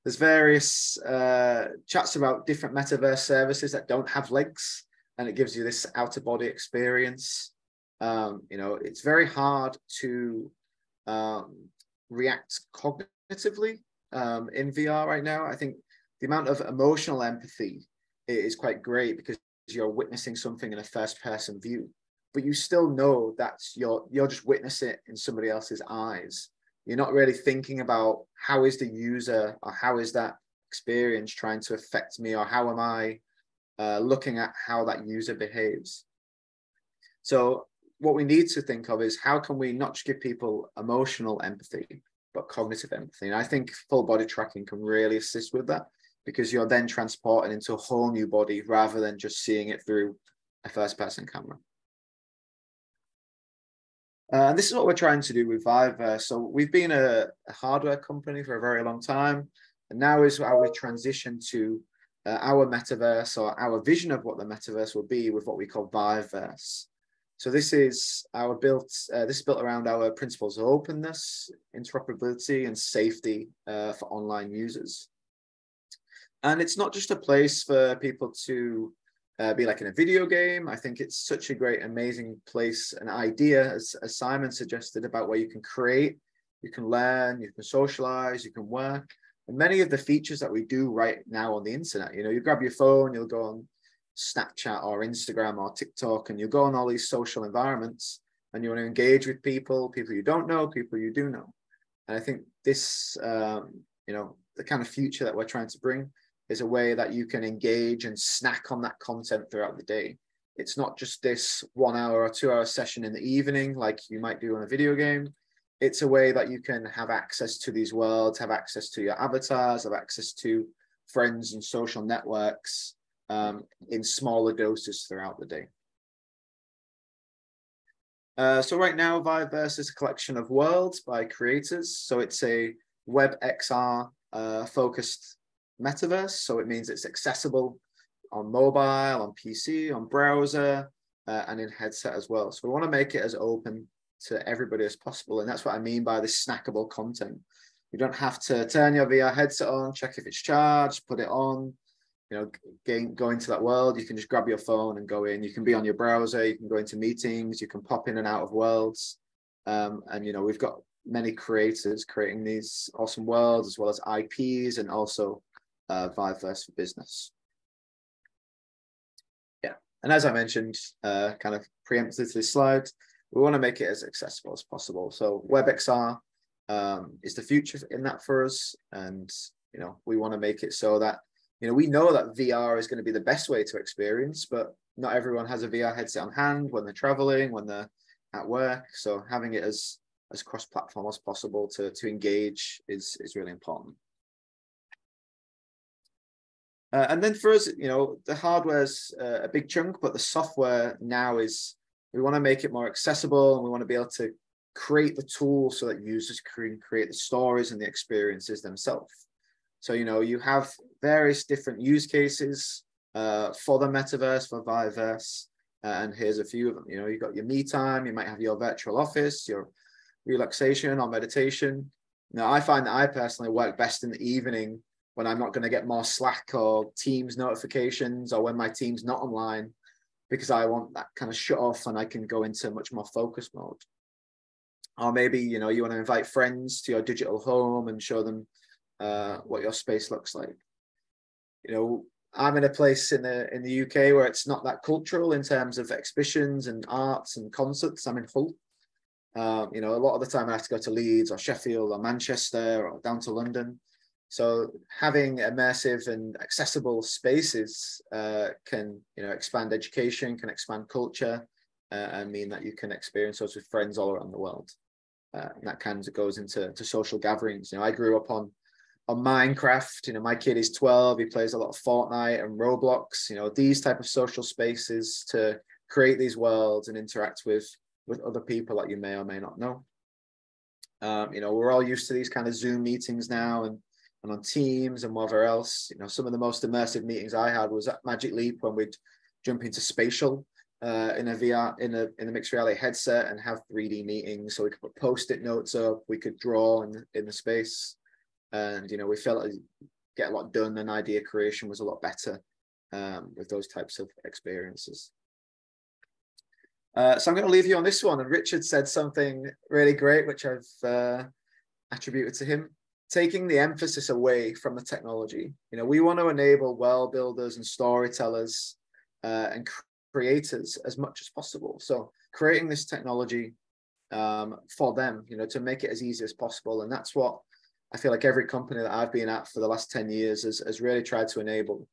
there's various uh, chats about different metaverse services that don't have legs, and it gives you this outer body experience. Um, you know, it's very hard to um, react cognitively um, in V R right now. I think the amount of emotional empathy is quite great because you're witnessing something in a first person view, but you still know that's your, you're just witnessing it in somebody else's eyes. You're not really thinking about how is the user or how is that experience trying to affect me, or how am I Uh, looking at how that user behaves. So what we need to think of is how can we not just give people emotional empathy, but cognitive empathy? And I think full body tracking can really assist with that, because you're then transported into a whole new body rather than just seeing it through a first person camera. Uh, and this is what we're trying to do with Viverse. So we've been a, a hardware company for a very long time, and now is how we transition to Uh, our metaverse, or our vision of what the metaverse will be, with what we call Viverse. So this is our built, uh, this is built around our principles of openness, interoperability, and safety uh, for online users. And it's not just a place for people to uh, be like in a video game. I think it's such a great, amazing place, an idea, as, as Simon suggested, about where you can create, you can learn, you can socialize, you can work. Many of the features that we do right now on the internet, you know, you grab your phone, you'll go on Snapchat or Instagram or TikTok, and you'll go on all these social environments, and you want to engage with people, people you don't know, people you do know. And I think this, um, you know, the kind of future that we're trying to bring is a way that you can engage and snack on that content throughout the day. It's not just this one hour or two hour session in the evening, like you might do on a video game. It's a way that you can have access to these worlds, have access to your avatars, have access to friends and social networks um, in smaller doses throughout the day. Uh, so right now, Viverse is a collection of worlds by creators. So it's a web X R uh, focused metaverse. So it means it's accessible on mobile, on P C, on browser, uh, and in headset as well. So we want to make it as open to everybody as possible. And that's what I mean by this snackable content. You don't have to turn your V R headset on, check if it's charged, put it on, you know, gain, go into that world. You can just grab your phone and go in. You can be on your browser, you can go into meetings, you can pop in and out of worlds. Um, and, you know, we've got many creators creating these awesome worlds, as well as I Ps, and also uh, Viverse for business. Yeah, and as I mentioned, uh, kind of preempted to this slide, we want to make it as accessible as possible. So web X R um, is the future in that for us. And, you know, we want to make it so that, you know, we know that V R is going to be the best way to experience, but not everyone has a V R headset on hand when they're traveling, when they're at work. So having it as, as cross-platform as possible to, to engage is, is really important. Uh, and then for us, you know, the hardware's uh, a big chunk, but the software now is, we want to make it more accessible, and we want to be able to create the tools so that users can create the stories and the experiences themselves. So, you know, you have various different use cases uh, for the metaverse, for Viverse, and here's a few of them. You know, you've got your me time, you might have your virtual office, your relaxation or meditation. Now, I find that I personally work best in the evening when I'm not going to get more Slack or Teams notifications, or when my team's not online, because I want that kind of shut off and I can go into much more focus mode. Or maybe, you know, you want to invite friends to your digital home and show them uh, what your space looks like. You know, I'm in a place in the in the U K where it's not that cultural in terms of exhibitions and arts and concerts. I'm in Hull. Um, you know, a lot of the time I have to go to Leeds or Sheffield or Manchester or down to London. So having immersive and accessible spaces uh, can, you know, expand education, can expand culture, uh, and mean that you can experience those with friends all around the world. Uh, and that kind of goes into to social gatherings. You know, I grew up on on Minecraft. You know, my kid is twelve. He plays a lot of Fortnite and Roblox. You know, these type of social spaces to create these worlds and interact with with other people that you may or may not know. Um, you know, we're all used to these kind of Zoom meetings now, and and on Teams and whatever else. You know, some of the most immersive meetings I had was at Magic Leap, when we'd jump into Spatial uh, in a V R, in a in a mixed reality headset, and have three D meetings. So we could put post-it notes up, we could draw in, in the space. And, you know, we felt like get a lot done, and idea creation was a lot better um, with those types of experiences. Uh, so I'm going to leave you on this one. And Richard said something really great, which I've uh, attributed to him. Taking the emphasis away from the technology. You know, we want to enable world builders and storytellers uh, and creators as much as possible. So creating this technology um, for them, you know, to make it as easy as possible. And that's what I feel like every company that I've been at for the last ten years has, has really tried to enable.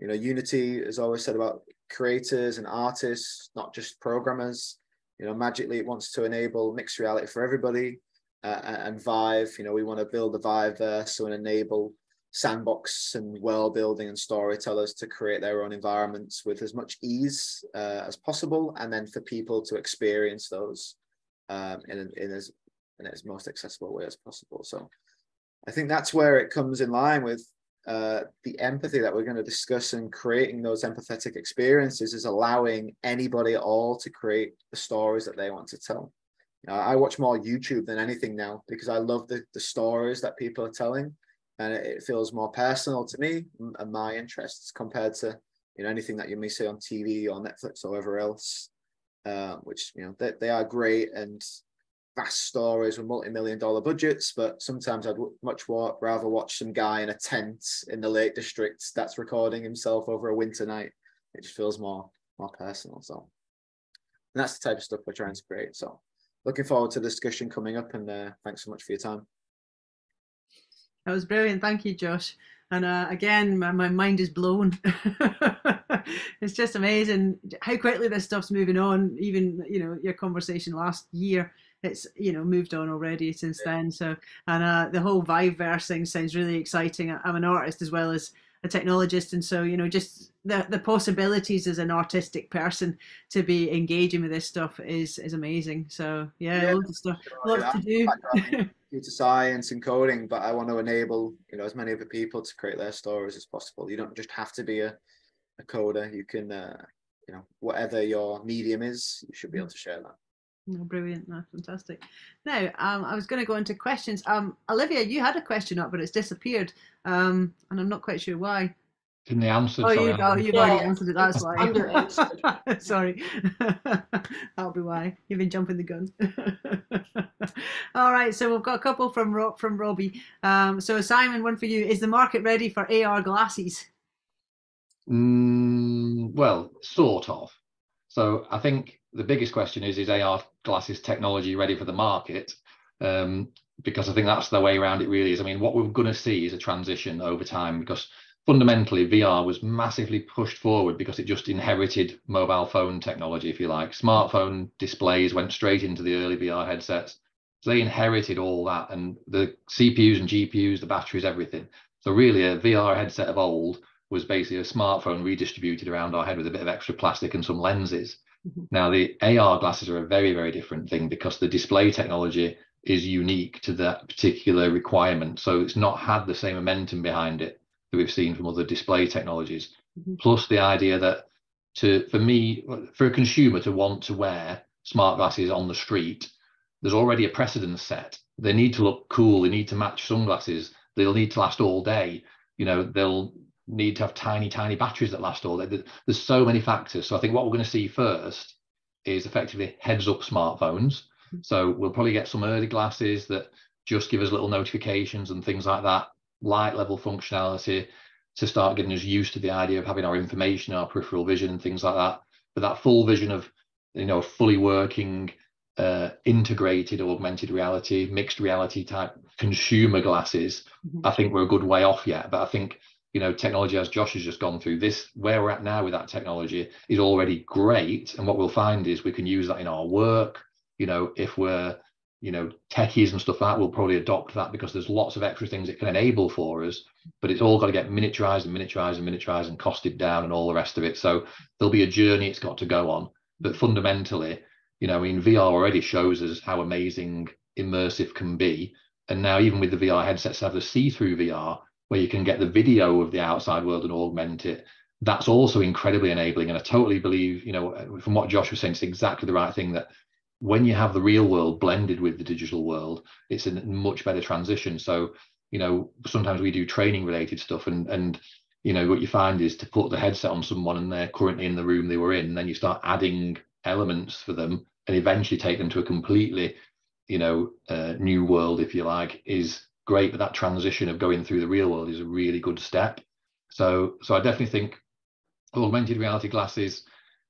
You know, Unity has always said about creators and artists, not just programmers. You know, Magic Leap wants to enable mixed reality for everybody. Uh, and Vive, you know, we want to build the Viverse and enable sandbox and world building and storytellers to create their own environments with as much ease uh, as possible, and then for people to experience those um, in, in, as, in as most accessible way as possible. So I think that's where it comes in line with uh, the empathy that we're going to discuss, and creating those empathetic experiences is allowing anybody at all to create the stories that they want to tell. I watch more YouTube than anything now, because I love the, the stories that people are telling, and it, it feels more personal to me and my interests compared to, you know, anything that you may see on T V or Netflix or wherever else, uh, which, you know, they, they are great and vast stories with multi-million dollar budgets, but sometimes I'd much rather watch some guy in a tent in the Lake District that's recording himself over a winter night. It just feels more, more personal. So, and that's the type of stuff we're trying to create. So looking forward to the discussion coming up, and uh, thanks so much for your time. That was brilliant. Thank you, Josh. And uh, again, my, my mind is blown. It's just amazing how quickly this stuff's moving on. Even, you know, your conversation last year, it's, you know, moved on already since yeah. then. So, and uh, the whole Viveverse thing sounds really exciting. I'm an artist as well as a technologist, and so, you know, just the, the possibilities as an artistic person to be engaging with this stuff is is amazing. So yeah, yeah, lots of stuff, lots yeah, to do. Computer science and coding, but I want to enable, you know, as many other people to create their stories as possible. You don't just have to be a, a coder. You can, uh, you know, whatever your medium is, you should be able to share that. Oh, brilliant. No, fantastic. Now, um, I was going to go into questions. Um, Olivia, you had a question up, but it's disappeared. Um, and I'm not quite sure why. Didn't they answer? Oh, sorry, you, oh you've yeah. already answered it. That's why. Sorry. That'll be why. You've been jumping the gun. All right. So we've got a couple from, Rob, from Robbie. Um, so Simon, one for you. Is the market ready for A R glasses? Mm, well, sort of. So I think the biggest question is, is A R glasses technology ready for the market? Um, because I think that's the way around it really is. I mean, what we're going to see is a transition over time, because fundamentally V R was massively pushed forward because it just inherited mobile phone technology, if you like. Smartphone displays went straight into the early V R headsets. So they inherited all that, and the C P Us and G P Us, the batteries, everything. So really a V R headset of old was basically a smartphone redistributed around our head with a bit of extra plastic and some lenses. Mm-hmm. Now, the A R glasses are a very, very different thing, because the display technology is unique to that particular requirement. So it's not had the same momentum behind it that we've seen from other display technologies. Mm-hmm. Plus the idea that to, for me, for a consumer to want to wear smart glasses on the street, there's already a precedent set. They need to look cool. They need to match sunglasses. They'll need to last all day. You know, they'll need to have tiny, tiny batteries that last all day. There's so many factors. So I think what we're going to see first is effectively heads-up smartphones. So we'll probably get some early glasses that just give us little notifications and things like that, light level functionality to start getting us used to the idea of having our information, our peripheral vision and things like that. But that full vision of, you know, fully working, uh, integrated augmented reality, mixed reality type consumer glasses, mm-hmm. I think we're a good way off yet. But I think, you know, technology, as Josh has just gone through, this, where we're at now with that technology is already great. And what we'll find is we can use that in our work. You know, if we're, you know, techies and stuff like that, we'll probably adopt that because there's lots of extra things it can enable for us, but it's all got to get miniaturized and miniaturized and miniaturized and costed down and all the rest of it. So there'll be a journey it's got to go on. But fundamentally, you know, I mean, V R already shows us how amazing immersive can be. And now even with the V R headsets have the see-through V R, where you can get the video of the outside world and augment it, that's also incredibly enabling. And I totally believe, you know, from what Josh was saying, it's exactly the right thing that when you have the real world blended with the digital world, it's a much better transition. So, you know, sometimes we do training related stuff and, and, you know, what you find is to put the headset on someone and they're currently in the room they were in, then you start adding elements for them and eventually take them to a completely, you know, uh, new world, if you like, is great. But that transition of going through the real world is a really good step. So, so I definitely think augmented reality glasses,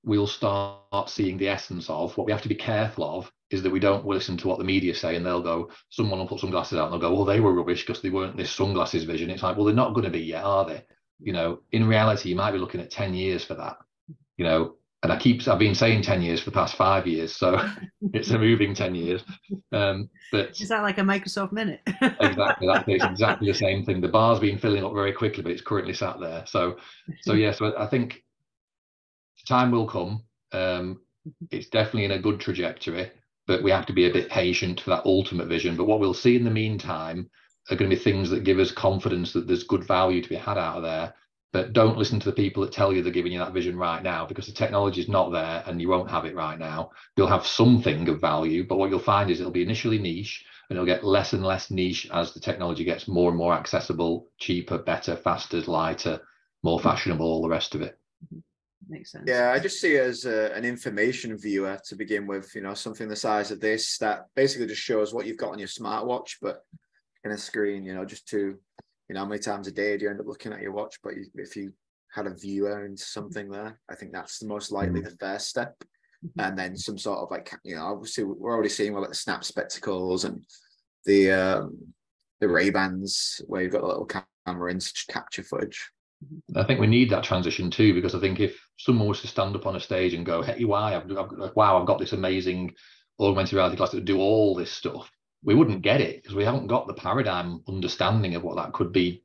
we'll start seeing the essence of. What we have to be careful of is that we don't listen to what the media say and they'll go, someone will put sunglasses out and they'll go, well, they were rubbish because they weren't this sunglasses vision. It's like, well, they're not going to be yet, are they? You know, in reality, you might be looking at ten years for that, you know, and I keep, I've been saying ten years for the past five years. So it's a moving ten years. Um, but is that like a Microsoft minute? Exactly. That, it's exactly the same thing. The bar's been filling up very quickly, but it's currently sat there. So, so yeah, so I think time will come. Um, it's definitely in a good trajectory, but we have to be a bit patient for that ultimate vision. But what we'll see in the meantime are going to be things that give us confidence that there's good value to be had out of there. But don't listen to the people that tell you they're giving you that vision right now, because the technology is not there and you won't have it right now. You'll have something of value, but what you'll find is it'll be initially niche and it'll get less and less niche as the technology gets more and more accessible, cheaper, better, faster, lighter, more fashionable, all the rest of it. Makes sense. Yeah, I just see it as a, an information viewer to begin with, you know, something the size of this that basically just shows what you've got on your smartwatch, but in a screen, you know, just to, you know, how many times a day do you end up looking at your watch? But you, if you had a viewer into something there, I think that's the most likely the first step. And then some sort of like, you know, obviously we're already seeing well, like the Snap spectacles and the, um, the Ray-Bans where you've got a little camera in to capture footage. I think we need that transition too, because I think if someone was to stand up on a stage and go, hey, why, I've, I've, wow, I've got this amazing augmented reality glass that do all this stuff, we wouldn't get it because we haven't got the paradigm understanding of what that could be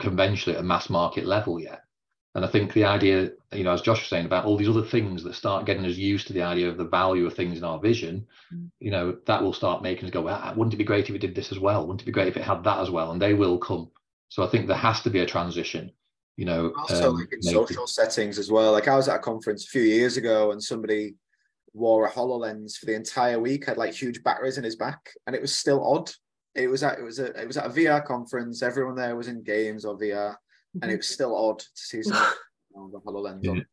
conventionally at a mass market level yet. And I think the idea, you know, as Josh was saying about all these other things that start getting us used to the idea of the value of things in our vision, mm. you know, that will start making us go, well, wouldn't it be great if it did this as well? Wouldn't it be great if it had that as well? And they will come. So I think there has to be a transition. You know, also um, like in maybe. social settings as well. Like I was at a conference a few years ago and somebody wore a HoloLens for the entire week, had like huge batteries in his back, and it was still odd. It was at it was a it was at a V R conference. Everyone there was in games or V R, and it was still odd to see someone with a HoloLens yeah. on.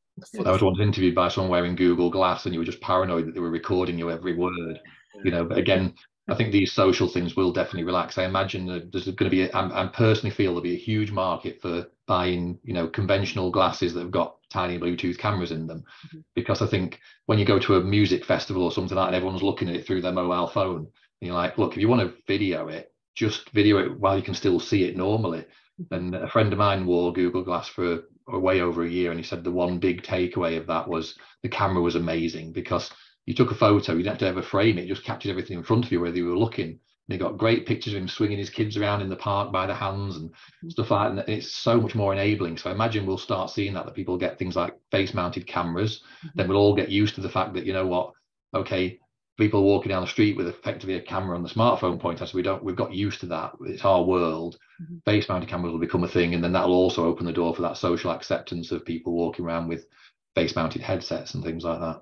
I was once interviewed by someone wearing Google Glass, and you were just paranoid that they were recording you every word. Yeah. You know, but again, I think these social things will definitely relax. I imagine that there's going to be, a, I, I personally feel there'll be a huge market for buying, you know, conventional glasses that have got tiny Bluetooth cameras in them. Mm-hmm. Because I think when you go to a music festival or something like that, and everyone's looking at it through their mobile phone, and you're like, look, if you want to video it, just video it while you can still see it normally. Mm-hmm. And a friend of mine wore Google Glass for way over a year, and he said the one big takeaway of that was the camera was amazing because you took a photo, you didn't have to ever frame it, it just captured everything in front of you, whether you were looking. And they got great pictures of him swinging his kids around in the park by the hands and stuff like that. And it's so much more enabling. So I imagine we'll start seeing that, that people get things like face-mounted cameras. Mm-hmm. Then we'll all get used to the fact that, you know what, okay, people walking down the street with effectively a camera on the smartphone pointer, so we don't, we've got used to that. It's our world. Mm-hmm. Face-mounted cameras will become a thing, and then that'll also open the door for that social acceptance of people walking around with face-mounted headsets and things like that.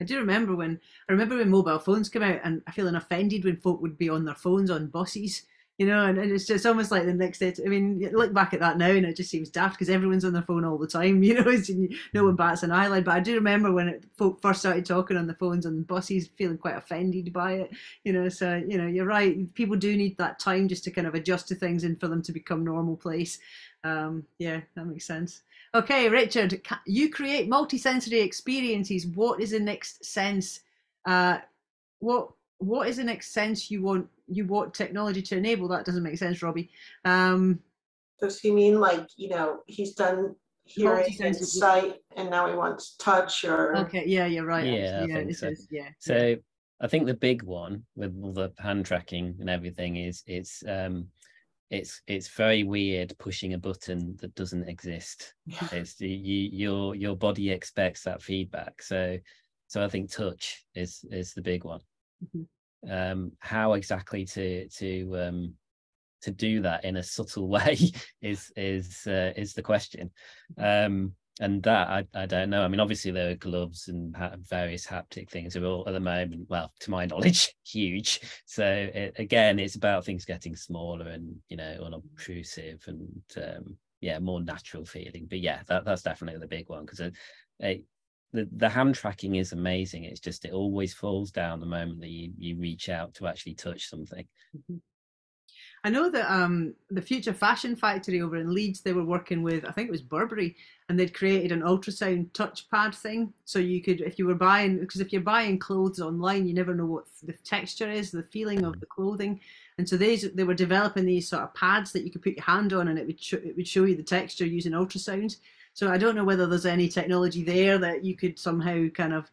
I do remember when I remember when mobile phones came out, and I feeling offended when folk would be on their phones on buses, you know, and, and it's just almost like the next day. I mean, you look back at that now, and it just seems daft because everyone's on their phone all the time, you know, and no one bats an eyelid. But I do remember when it, folk first started talking on the phones on buses, feeling quite offended by it, you know. So you know, you're right. People do need that time just to kind of adjust to things and for them to become normal place. Um, yeah, that makes sense. Okay, Richard, you create multisensory experiences. What is the next sense? Uh, what what is the next sense you want? You want technology to enable? That doesn't make sense, Robbie. Um, Does he mean like, you know, he's done hearing and sight, and now he wants touch? Or okay, yeah, you're right. Yeah, yeah, I think so. Is, yeah. So I think the big one with all the hand tracking and everything is it's. Um, It's it's very weird pushing a button that doesn't exist. Yeah. It's you, your your body expects that feedback. So so I think touch is is the big one. Mm-hmm. Um, how exactly to to um, to do that in a subtle way is is uh, is the question. Um, and that I I don't know. I mean, obviously there are gloves and ha various haptic things are all at the moment, well, to my knowledge, huge. So it, again, it's about things getting smaller and, you know, unobtrusive and um, yeah, more natural feeling. But yeah, that that's definitely the big one, because it, it, the the hand tracking is amazing. It's just it always falls down the moment that you you reach out to actually touch something. Mm-hmm. I know that um, the Future Fashion Factory over in Leeds, they were working with, I think it was Burberry, and they'd created an ultrasound touchpad thing. So you could, if you were buying, because if you're buying clothes online, you never know what the texture is, the feeling of the clothing. And so they, they were developing these sort of pads that you could put your hand on, and it would, it would show you the texture using ultrasound. So I don't know whether there's any technology there that you could somehow kind of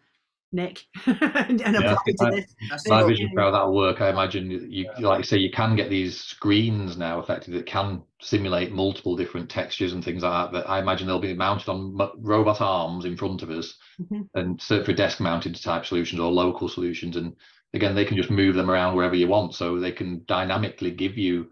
Nick and yeah, apply to I, this. My Vision Pro, that'll work. I imagine you, yeah. like I say, you can get these screens now effectively that can simulate multiple different textures and things like that. But I imagine they'll be mounted on robot arms in front of us, mm-hmm. and search for desk-mounted type solutions or local solutions. And again, they can just move them around wherever you want, so they can dynamically give you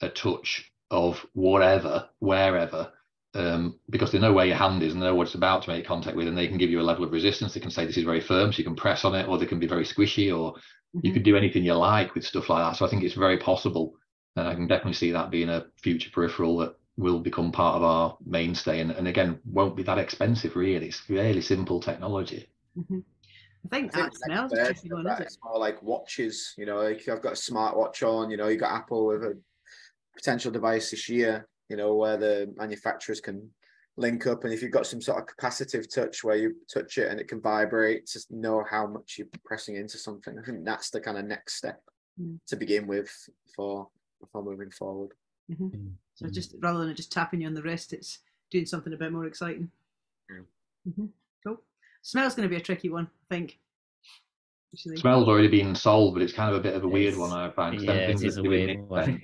a touch of whatever, wherever. Um, because they know where your hand is and they know what it's about to make contact with, and they can give you a level of resistance. They can say this is very firm, so you can press on it, or they can be very squishy, or mm-hmm. you can do anything you like with stuff like that. So I think it's very possible, and I can definitely see that being a future peripheral that will become part of our mainstay, and, and again won't be that expensive really. It's really simple technology. Mm-hmm. I think, I think that's like an interesting one, isn't it? It's more like watches, you know, like I've got a smartwatch on, you know, you got Apple with a potential device this year, you know, where the manufacturers can link up, and if you've got some sort of capacitive touch where you touch it and it can vibrate to know how much you're pressing into something, I think that's the kind of next step mm. to begin with for before moving forward. Mm-hmm. Mm-hmm. So just rather than just tapping you on the wrist, it's doing something a bit more exciting. Mm. Mm-hmm. Cool. Smell's going to be a tricky one, I think. Actually. Smell's already been sold, but it's kind of a bit of a weird it's, one, I find. Yeah, it is a weird one.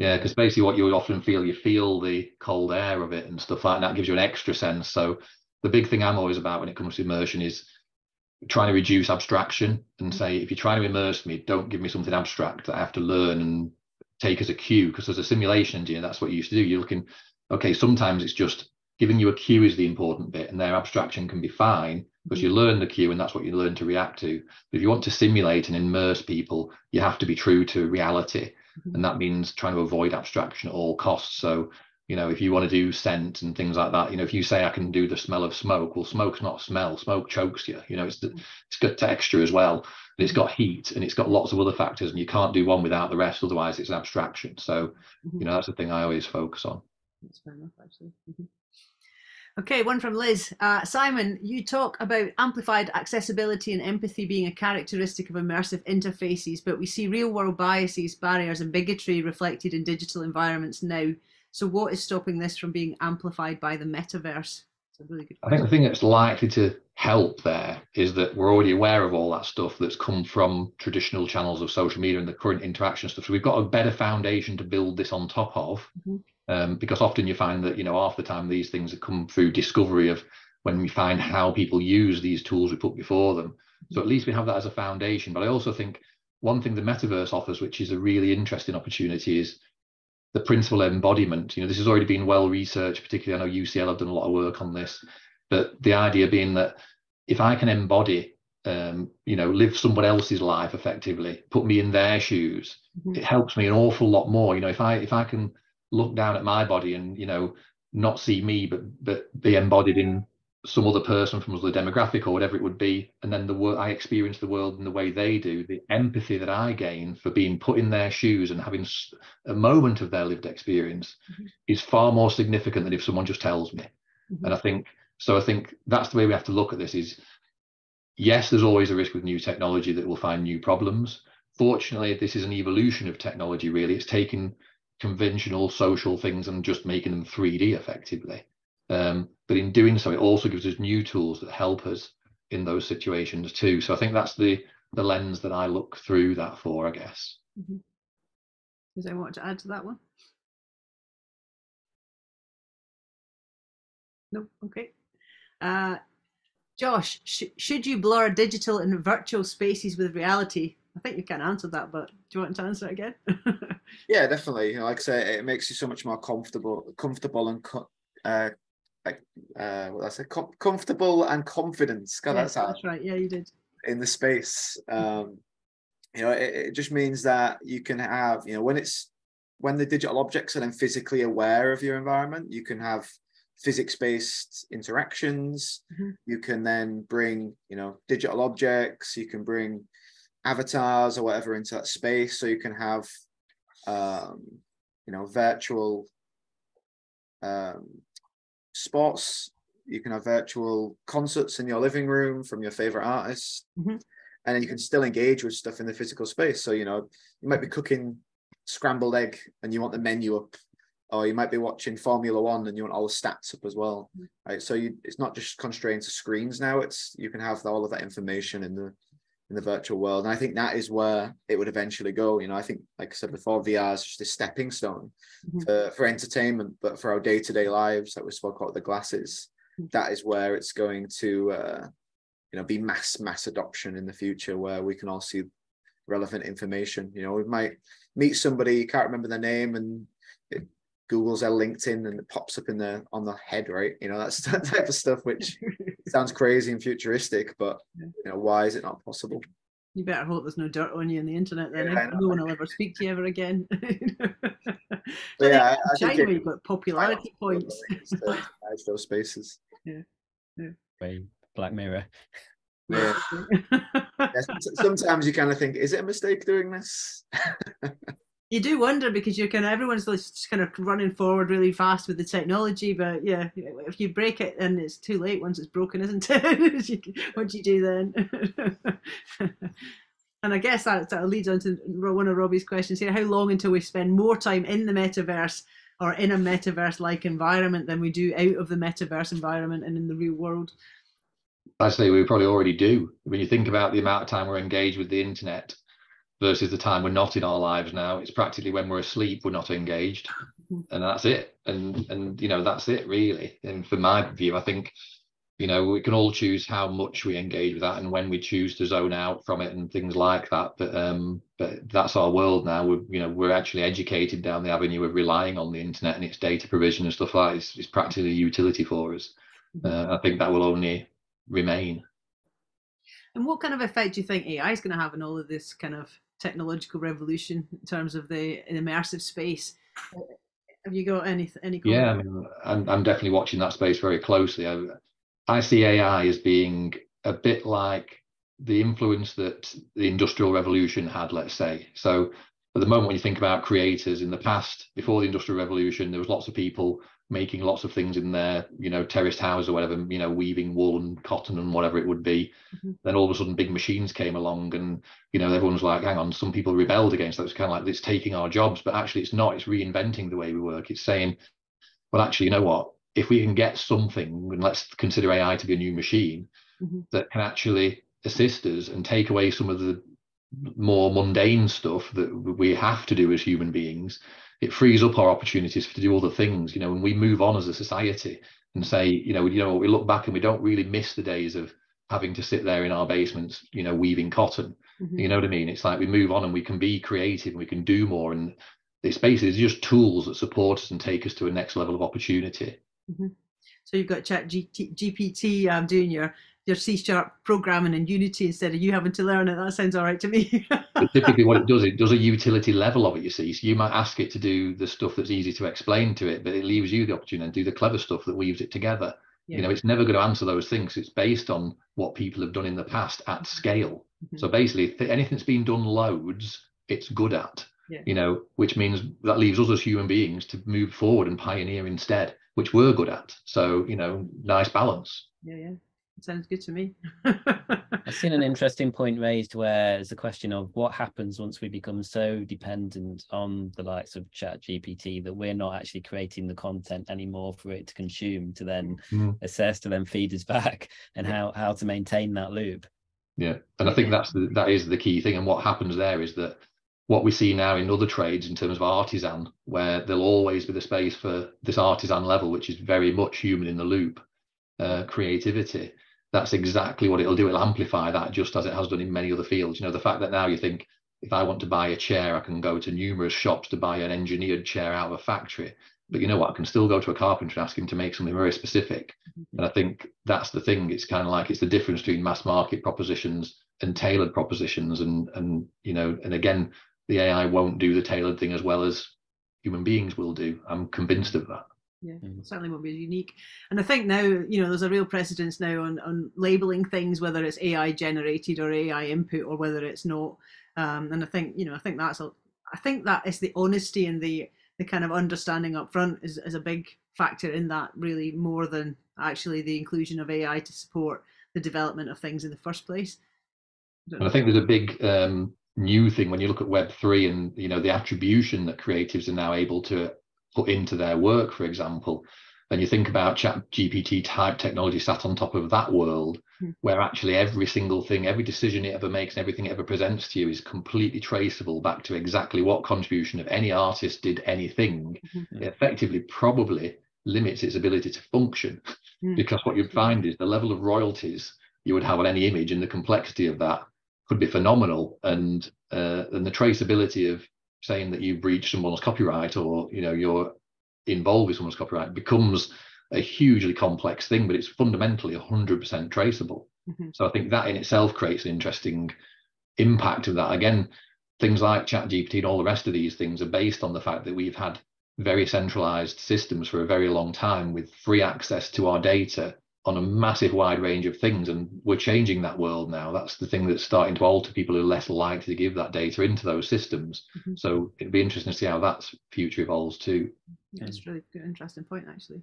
Yeah, because basically what you would often feel, you feel the cold air of it and stuff like that, and that gives you an extra sense. So the big thing I'm always about when it comes to immersion is trying to reduce abstraction and say, if you're trying to immerse me, don't give me something abstract that I have to learn and take as a cue, because as a simulation engineer, that's what you used to do. You're looking, okay, sometimes it's just giving you a cue is the important bit, and their abstraction can be fine because you learn the cue and that's what you learn to react to. But if you want to simulate and immerse people, you have to be true to reality. And that means trying to avoid abstraction at all costs. So, you know, if you want to do scent and things like that, you know, if you say I can do the smell of smoke, well, smoke's not a smell. Smoke chokes you. You know, it's the, it's got texture as well, and it's got heat, and it's got lots of other factors, and you can't do one without the rest. Otherwise, it's an abstraction. So, you know, that's the thing I always focus on. That's fair enough, actually. Mm-hmm. Okay, one from Liz. Uh, Simon, you talk about amplified accessibility and empathy being a characteristic of immersive interfaces, but we see real-world biases, barriers and bigotry reflected in digital environments now. So what is stopping this from being amplified by the metaverse? It's a really good question. I think the thing that's likely to help there is that we're already aware of all that stuff that's come from traditional channels of social media and the current interaction stuff. So we've got a better foundation to build this on top of. Mm-hmm. Um, because often you find that, you know, half the time these things have come through discovery of when we find how people use these tools we put before them. So at least we have that as a foundation. But I also think one thing the metaverse offers, which is a really interesting opportunity, is the principal embodiment. You know, this has already been well researched, particularly I know U C L have done a lot of work on this. But the idea being that if I can embody, um, you know, live someone else's life effectively, put me in their shoes, mm-hmm. it helps me an awful lot more. You know, if I if I can look down at my body and, you know, not see me, but but be embodied in some other person from another demographic or whatever it would be, and then the world I experience the world in the way they do, the empathy that I gain for being put in their shoes and having a moment of their lived experience mm-hmm. is far more significant than if someone just tells me. Mm-hmm. And I think so. I think that's the way we have to look at this. Is yes, there's always a risk with new technology that we'll find new problems. Fortunately, this is an evolution of technology. Really, it's taken conventional social things and just making them three D effectively. Um, but in doing so, it also gives us new tools that help us in those situations too. So I think that's the the lens that I look through that for, I guess. Mm-hmm. Does anyone want to add to that one? No, okay. Uh, Josh, sh should you blur digital and virtual spaces with reality? I think you can answer that, but do you want to answer it again? Yeah, definitely. Like I say, it makes you so much more comfortable, comfortable and co uh, like uh well, that's a com comfortable and confidence. God, yes, that's, that's right. Yeah, you did in the space. Um you know, it, it just means that you can have, you know, when it's when the digital objects are then physically aware of your environment, you can have physics-based interactions. Mm-hmm. You can then bring, you know, digital objects, you can bring avatars or whatever into that space, so you can have um you know, virtual um sports, you can have virtual concerts in your living room from your favorite artists. Mm-hmm. And then you can still engage with stuff in the physical space. So, you know, you might be cooking scrambled egg and you want the menu up, or you might be watching Formula One and you want all the stats up as well. Mm-hmm. Right, so you, it's not just constrained to screens now, it's you can have all of that information in the in the virtual world. And I think that is where it would eventually go. You know, I think, like I said before, V R is just a stepping stone mm-hmm. for, for entertainment, but for our day-to-day -day lives that we spoke about, the glasses, mm-hmm. that is where it's going to, uh, you know, be mass, mass adoption in the future, where we can all see relevant information. You know, we might meet somebody, you can't remember their name, and it Googles their LinkedIn and it pops up in the, on the head, right? You know, that's that type of stuff, which sounds crazy and futuristic, but you know, why is it not possible? You better hope there's no dirt on you in the internet then. Yeah, no one will ever speak to you ever again. Yeah, I think we've got popularity points. Those spaces. Yeah, yeah. Black Mirror. Yeah. Yeah, sometimes you kind of think, is it a mistake doing this? You do wonder, because you're kind of, everyone's just kind of running forward really fast with the technology, but yeah, if you break it, then it's too late once it's broken, isn't it? What do you do then? And I guess that, that leads on to one of Robbie's questions here. How long until we spend more time in the metaverse or in a metaverse-like environment than we do out of the metaverse environment and in the real world? I'd say we probably already do. When you think about the amount of time we're engaged with the internet versus the time we're not in our lives now, it's practically when we're asleep, we're not engaged, and that's it. And, and you know, that's it really. And from my view, I think, you know, we can all choose how much we engage with that and when we choose to zone out from it and things like that. But, um, but that's our world now. We're, you know, we're actually educated down the avenue of relying on the internet and its data provision and stuff like that. It's, it's practically a utility for us. Uh, I think that will only remain. And what kind of effect do you think A I is going to have in all of this kind of technological revolution in terms of the immersive space? Have you got any any comment? Yeah, I mean, I'm, I'm definitely watching that space very closely. I, I see A I as being a bit like the influence that the Industrial Revolution had, let's say. So at the moment, when you think about creators in the past, before the Industrial Revolution, there was lots of people making lots of things in their, you know, terraced house or whatever, you know, weaving wool and cotton and whatever it would be. Mm-hmm. Then all of a sudden big machines came along and, you know, everyone's like, hang on, some people rebelled against that. It's kind of like, it's taking our jobs, but actually it's not, it's reinventing the way we work. It's saying, well, actually, you know what, if we can get something, and let's consider A I to be a new machine mm-hmm. that can actually assist us and take away some of the more mundane stuff that we have to do as human beings, it frees up our opportunities to do other things, you know, and we move on as a society and say, you know, you know, we look back and we don't really miss the days of having to sit there in our basements, you know, weaving cotton, mm-hmm. you know what I mean? It's like we move on and we can be creative and we can do more. And this basically is just tools that support us and take us to a next level of opportunity. Mm-hmm. So you've got Chat G P T um, doing your your C sharp programming in Unity instead of you having to learn it. That sounds all right to me. Typically what it does, it does a utility level of it, you see. So you might ask it to do the stuff that's easy to explain to it, but it leaves you the opportunity to do the clever stuff that weaves it together. Yeah. You know, it's never going to answer those things. It's based on what people have done in the past at scale. Mm-hmm. So basically, if anything that's been done loads, it's good at. Yeah. You know, which means that leaves us as human beings to move forward and pioneer instead, which we're good at. So, you know, nice balance. Yeah, yeah. Sounds good to me. I've seen an interesting point raised where there's a question of what happens once we become so dependent on the likes of Chat G P T that we're not actually creating the content anymore for it to consume, to then mm. assess, to then feed us back, and yeah. how, how to maintain that loop. Yeah. And I think that's the, that is the key thing. And what happens there is that what we see now in other trades in terms of artisan, where there'll always be the space for this artisan level, which is very much human in the loop, uh, creativity. That's exactly what it'll do. It'll amplify that, just as it has done in many other fields. You know, the fact that now you think, if I want to buy a chair, I can go to numerous shops to buy an engineered chair out of a factory. But you know what? I can still go to a carpenter and ask him to make something very specific. Mm-hmm. And I think that's the thing. It's kind of like, it's the difference between mass market propositions and tailored propositions. And, and you know, and again, the A I won't do the tailored thing as well as human beings will do. I'm convinced of that. Yeah, mm-hmm. Certainly won't be unique. And I think now, you know, there's a real precedence now on, on labeling things, whether it's A I generated or A I input or whether it's not. Um, and I think, you know, I think that's, a, I think that is the honesty and the, the kind of understanding up front is, is a big factor in that, really, more than actually the inclusion of A I to support the development of things in the first place. I and I think there's a big um, new thing when you look at Web three and, you know, the attribution that creatives are now able to put into their work, for example, and you think about Chat G P T type technology sat on top of that world, mm. where actually every single thing, every decision it ever makes, and everything it ever presents to you is completely traceable back to exactly what contribution of any artist did anything. Mm-hmm. It effectively probably limits its ability to function, mm. because what you'd find is the level of royalties you would have on any image and the complexity of that could be phenomenal, and uh, and the traceability of saying that you breach someone's copyright, or you know you're involved with someone's copyright, becomes a hugely complex thing, but it's fundamentally one hundred percent traceable. Mm-hmm. So I think that in itself creates an interesting impact of that. Again, things like Chat G P T and all the rest of these things are based on the fact that we've had very centralized systems for a very long time with free access to our data on a massive wide range of things, and we're changing that world now. That's the thing that's starting to alter. People who are less likely to give that data into those systems. Mm-hmm. So it'd be interesting to see how that future evolves too. Yeah, that's a really good, interesting point, actually.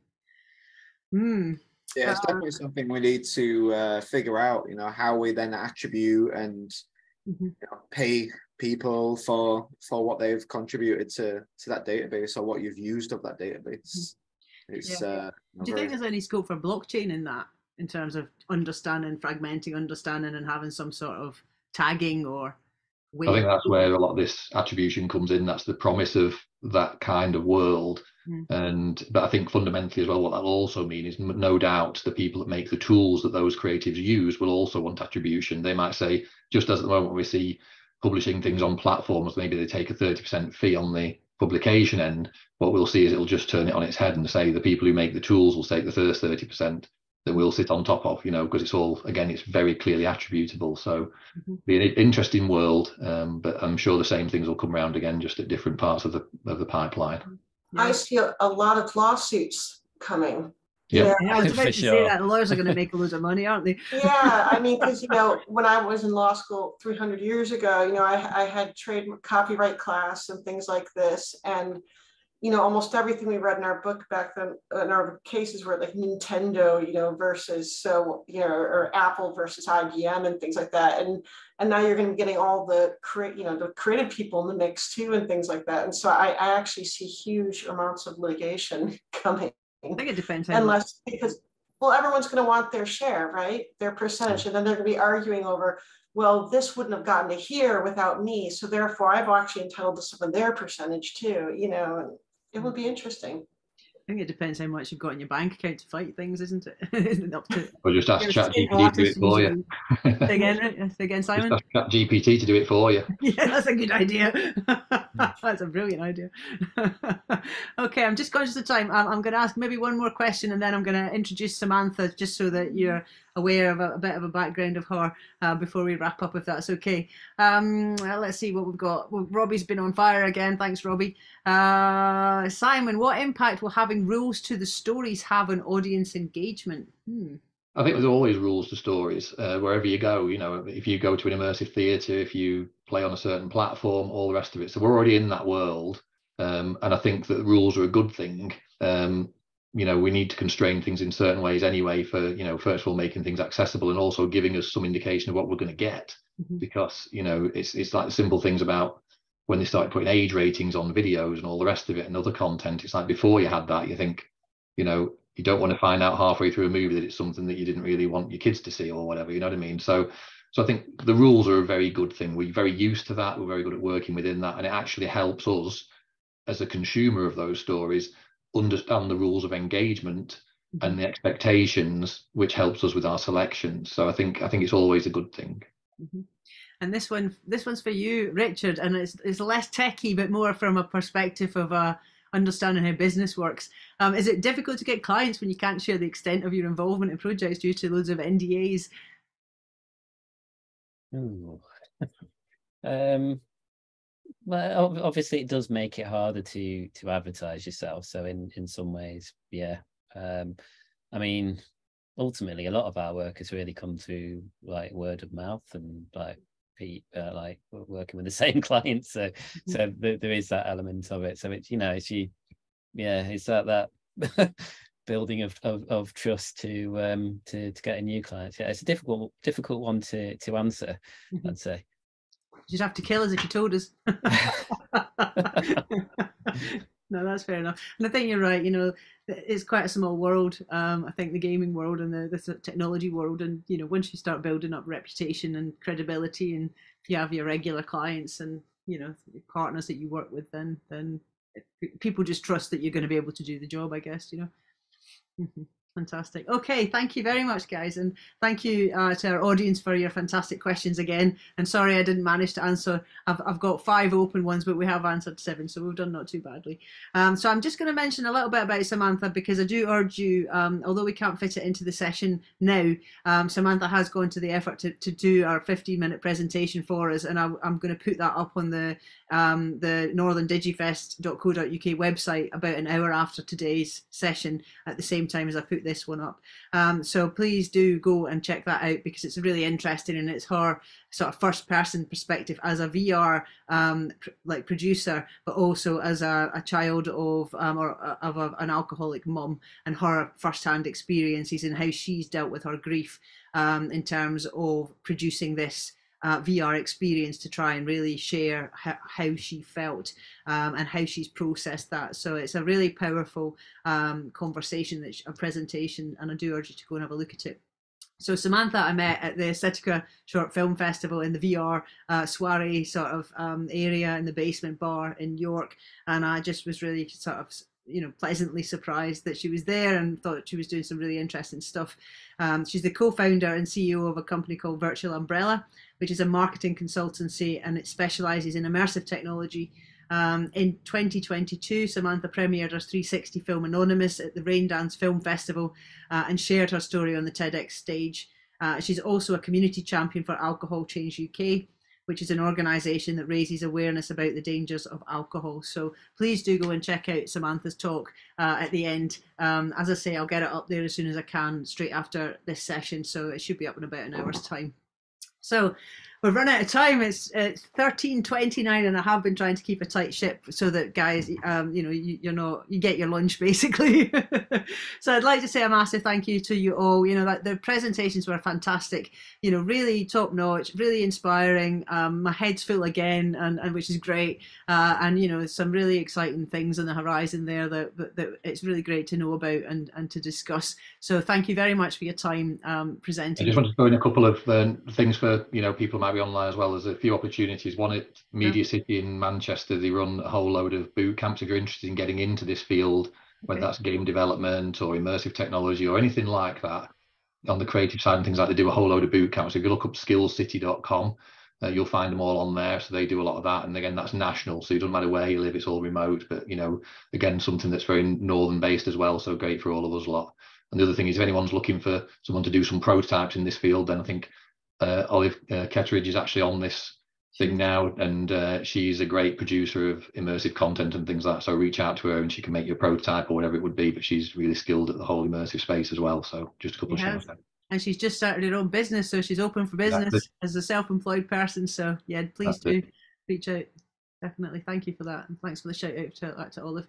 Mm. Yeah, it's definitely something we need to uh, figure out, you know, how we then attribute and mm-hmm. you know, pay people for for what they've contributed to, to that database, or what you've used of that database. Mm-hmm. It's, yeah. uh, Do you think there's any scope for blockchain in that, in terms of understanding, fragmenting understanding, and having some sort of tagging or way? I think that's where a lot of this attribution comes in. That's the promise of that kind of world. Mm. And but I think fundamentally as well, what that will also mean is no doubt the people that make the tools that those creatives use will also want attribution. They might say, just as at the moment we see publishing things on platforms, maybe they take a thirty percent fee on the publication end. What we'll see is it'll just turn it on its head and say the people who make the tools will take the first thirty percent that we'll sit on top of, you know, because it's all, again, it's very clearly attributable. So mm-hmm. be an interesting world, um, but I'm sure the same things will come around again, just at different parts of the of the pipeline. I see a lot of lawsuits coming. Yeah, yeah, I was about to sure. say that lawyers are going to make a lot of money, aren't they? Yeah, I mean, because you know, when I was in law school three hundred years ago, you know, I, I had trade copyright class and things like this, and you know, almost everything we read in our book back then, in our cases, were like Nintendo, you know, versus so you know, or Apple versus I B M and things like that, and and now you're going to be getting all the create, you know, the creative people in the mix too, and things like that, and so I, I actually see huge amounts of litigation coming. I think it depends. Unless, because, well, everyone's going to want their share, right? Their percentage. And then they're going to be arguing over, well, this wouldn't have gotten to here without me. So therefore, I've actually entitled to some of their percentage too. You know, it would be interesting. I think it depends how much you've got in your bank account to fight things, isn't it? Up to, or just ask ChatGPT to do it for you. Say again, right? Say again, Simon? Just ask ChatGPT to do it for you. Yeah, that's a good idea. That's a brilliant idea. Okay, I'm just conscious of time. I'm, I'm going to ask maybe one more question, and then I'm going to introduce Samantha, just so that you're aware of a, a bit of a background of her uh, before we wrap up, if that's okay. Um, well, let's see what we've got. Well, Robbie's been on fire again. Thanks, Robbie. Uh, Simon, what impact will having rules to the stories have on audience engagement? Hmm. I think there's always rules to stories uh, wherever you go. You know, if you go to an immersive theatre, if you play on a certain platform, all the rest of it. So we're already in that world, um, and I think that rules are a good thing. Um, you know, we need to constrain things in certain ways anyway. For you know, first of all, making things accessible and also giving us some indication of what we're going to get, mm-hmm. because you know, it's it's like simple things about. When they started putting age ratings on videos and all the rest of it and other content, it's like before you had that, you think, you know, you don't want to find out halfway through a movie that it's something that you didn't really want your kids to see or whatever, you know what I mean? So so I think the rules are a very good thing. We're very used to that. We're very good at working within that. And it actually helps us as a consumer of those stories understand the rules of engagement and the expectations, which helps us with our selections. So I think I think it's always a good thing. Mm-hmm. And this one, this one's for you, Richard, and it's, it's less techie, but more from a perspective of uh, understanding how business works. Um, is it difficult to get clients when you can't share the extent of your involvement in projects due to loads of N D As? Ooh. um, well, obviously it does make it harder to to advertise yourself. So in, in some ways, yeah. Um, I mean, ultimately, a lot of our work has really come through like word of mouth and like, Uh, like working with the same clients, so so th there is that element of it. So it's, you know, it's you, yeah, it's that that building of, of of trust to um to to get a new client. Yeah, it's a difficult difficult one to to answer. Mm-hmm. I'd say you'd have to kill us if you told us. No, that's fair enough, and I think you're right. You know, it's quite a small world. Um, I think the gaming world and the, the technology world, and you know, once you start building up reputation and credibility, and you have your regular clients and you know partners that you work with, then then people just trust that you're going to be able to do the job. I guess you know. Fantastic. Okay, thank you very much, guys, and thank you uh, to our audience for your fantastic questions again. And sorry I didn't manage to answer. I've, I've got five open ones, but we have answered seven, so we've done not too badly. Um, so I'm just going to mention a little bit about Samantha, because I do urge you, um, although we can't fit it into the session now, um, Samantha has gone to the effort to, to do our fifteen minute presentation for us, and I, I'm going to put that up on the um, the northern digifest dot co dot U K website about an hour after today's session at the same time as I put this one up. Um, so please do go and check that out, because it's really interesting, and it's her sort of first person perspective as a V R um, pr like producer, but also as a, a child of um, or uh, of a, an alcoholic mum, and her first-hand experiences and how she's dealt with her grief um, in terms of producing this Uh, V R experience to try and really share how she felt um, and how she's processed that. So it's a really powerful um, conversation, that's a presentation, and I do urge you to go and have a look at it. So Samantha I met at the Aesthetica Short Film Festival in the V R uh, soiree sort of um, area in the basement bar in York, and I just was really sort of you know, pleasantly surprised that she was there, and thought she was doing some really interesting stuff. Um, she's the co-founder and C E O of a company called Virtual Umbrella, which is a marketing consultancy, and it specialises in immersive technology. Um, in twenty twenty-two, Samantha premiered her three sixty film Anonymous at the Raindance Film Festival uh, and shared her story on the TEDx stage. Uh, she's also a community champion for Alcohol Change U K, which is an organisation that raises awareness about the dangers of alcohol. So please do go and check out Samantha's talk uh, at the end. Um, as I say, I'll get it up there as soon as I can, straight after this session. So it should be up in about an hour's time. So we've run out of time. It's thirteen twenty-nine, and I have been trying to keep a tight ship so that guys, um, you know, you, you're not, you get your lunch basically. So I'd like to say a massive thank you to you all. You know, that the presentations were fantastic. You know, really top notch, really inspiring. Um, my head's full again, and, and which is great. Uh, and you know, some really exciting things on the horizon there that, that, that it's really great to know about and and to discuss. So thank you very much for your time um, presenting. I just want to throw in a couple of uh, things for you know people. Might be online as well. There's a few opportunities. One at Media City in Manchester, they run a whole load of boot camps. If you're interested in getting into this field, whether that's game development or immersive technology or anything like that. On the creative side and things like, they do a whole load of boot camps. So if you look up skills city dot com, uh, you'll find them all on there. So they do a lot of that. And again, that's national. So it doesn't matter where you live, it's all remote. But, you know, again, something that's very northern based as well. So great for all of us lot. And the other thing is, if anyone's looking for someone to do some prototypes in this field, then I think uh, Olive uh, Ketteridge is actually on this thing now. And uh, she's a great producer of immersive content and things like that. So reach out to her and she can make your prototype or whatever it would be. But she's really skilled at the whole immersive space as well. So just a couple yeah. of shows. And she's just started her own business. So she's open for business exactly. as a self-employed person. So yeah, please That's do it. reach out. Definitely. Thank you for that. And thanks for the shout out to, out to Olive.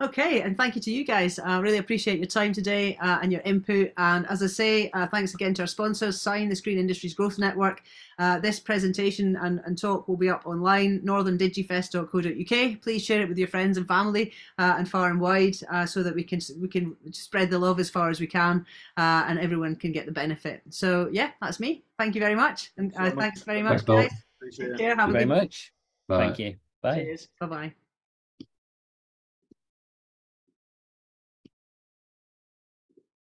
Okay, and thank you to you guys. I uh, really appreciate your time today uh, and your input. And as I say, uh, thanks again to our sponsors, Sign, the Screen Industries Growth Network. Uh, this presentation and, and talk will be up online, northern digi fest dot co dot U K. Please share it with your friends and family uh, and far and wide uh, so that we can we can spread the love as far as we can uh, and everyone can get the benefit. So yeah, that's me. Thank you very much. And uh, thanks very much, guys. Take care. Have a good day. Thank you very much. Bye. Thank you. Bye. Cheers. Bye-bye.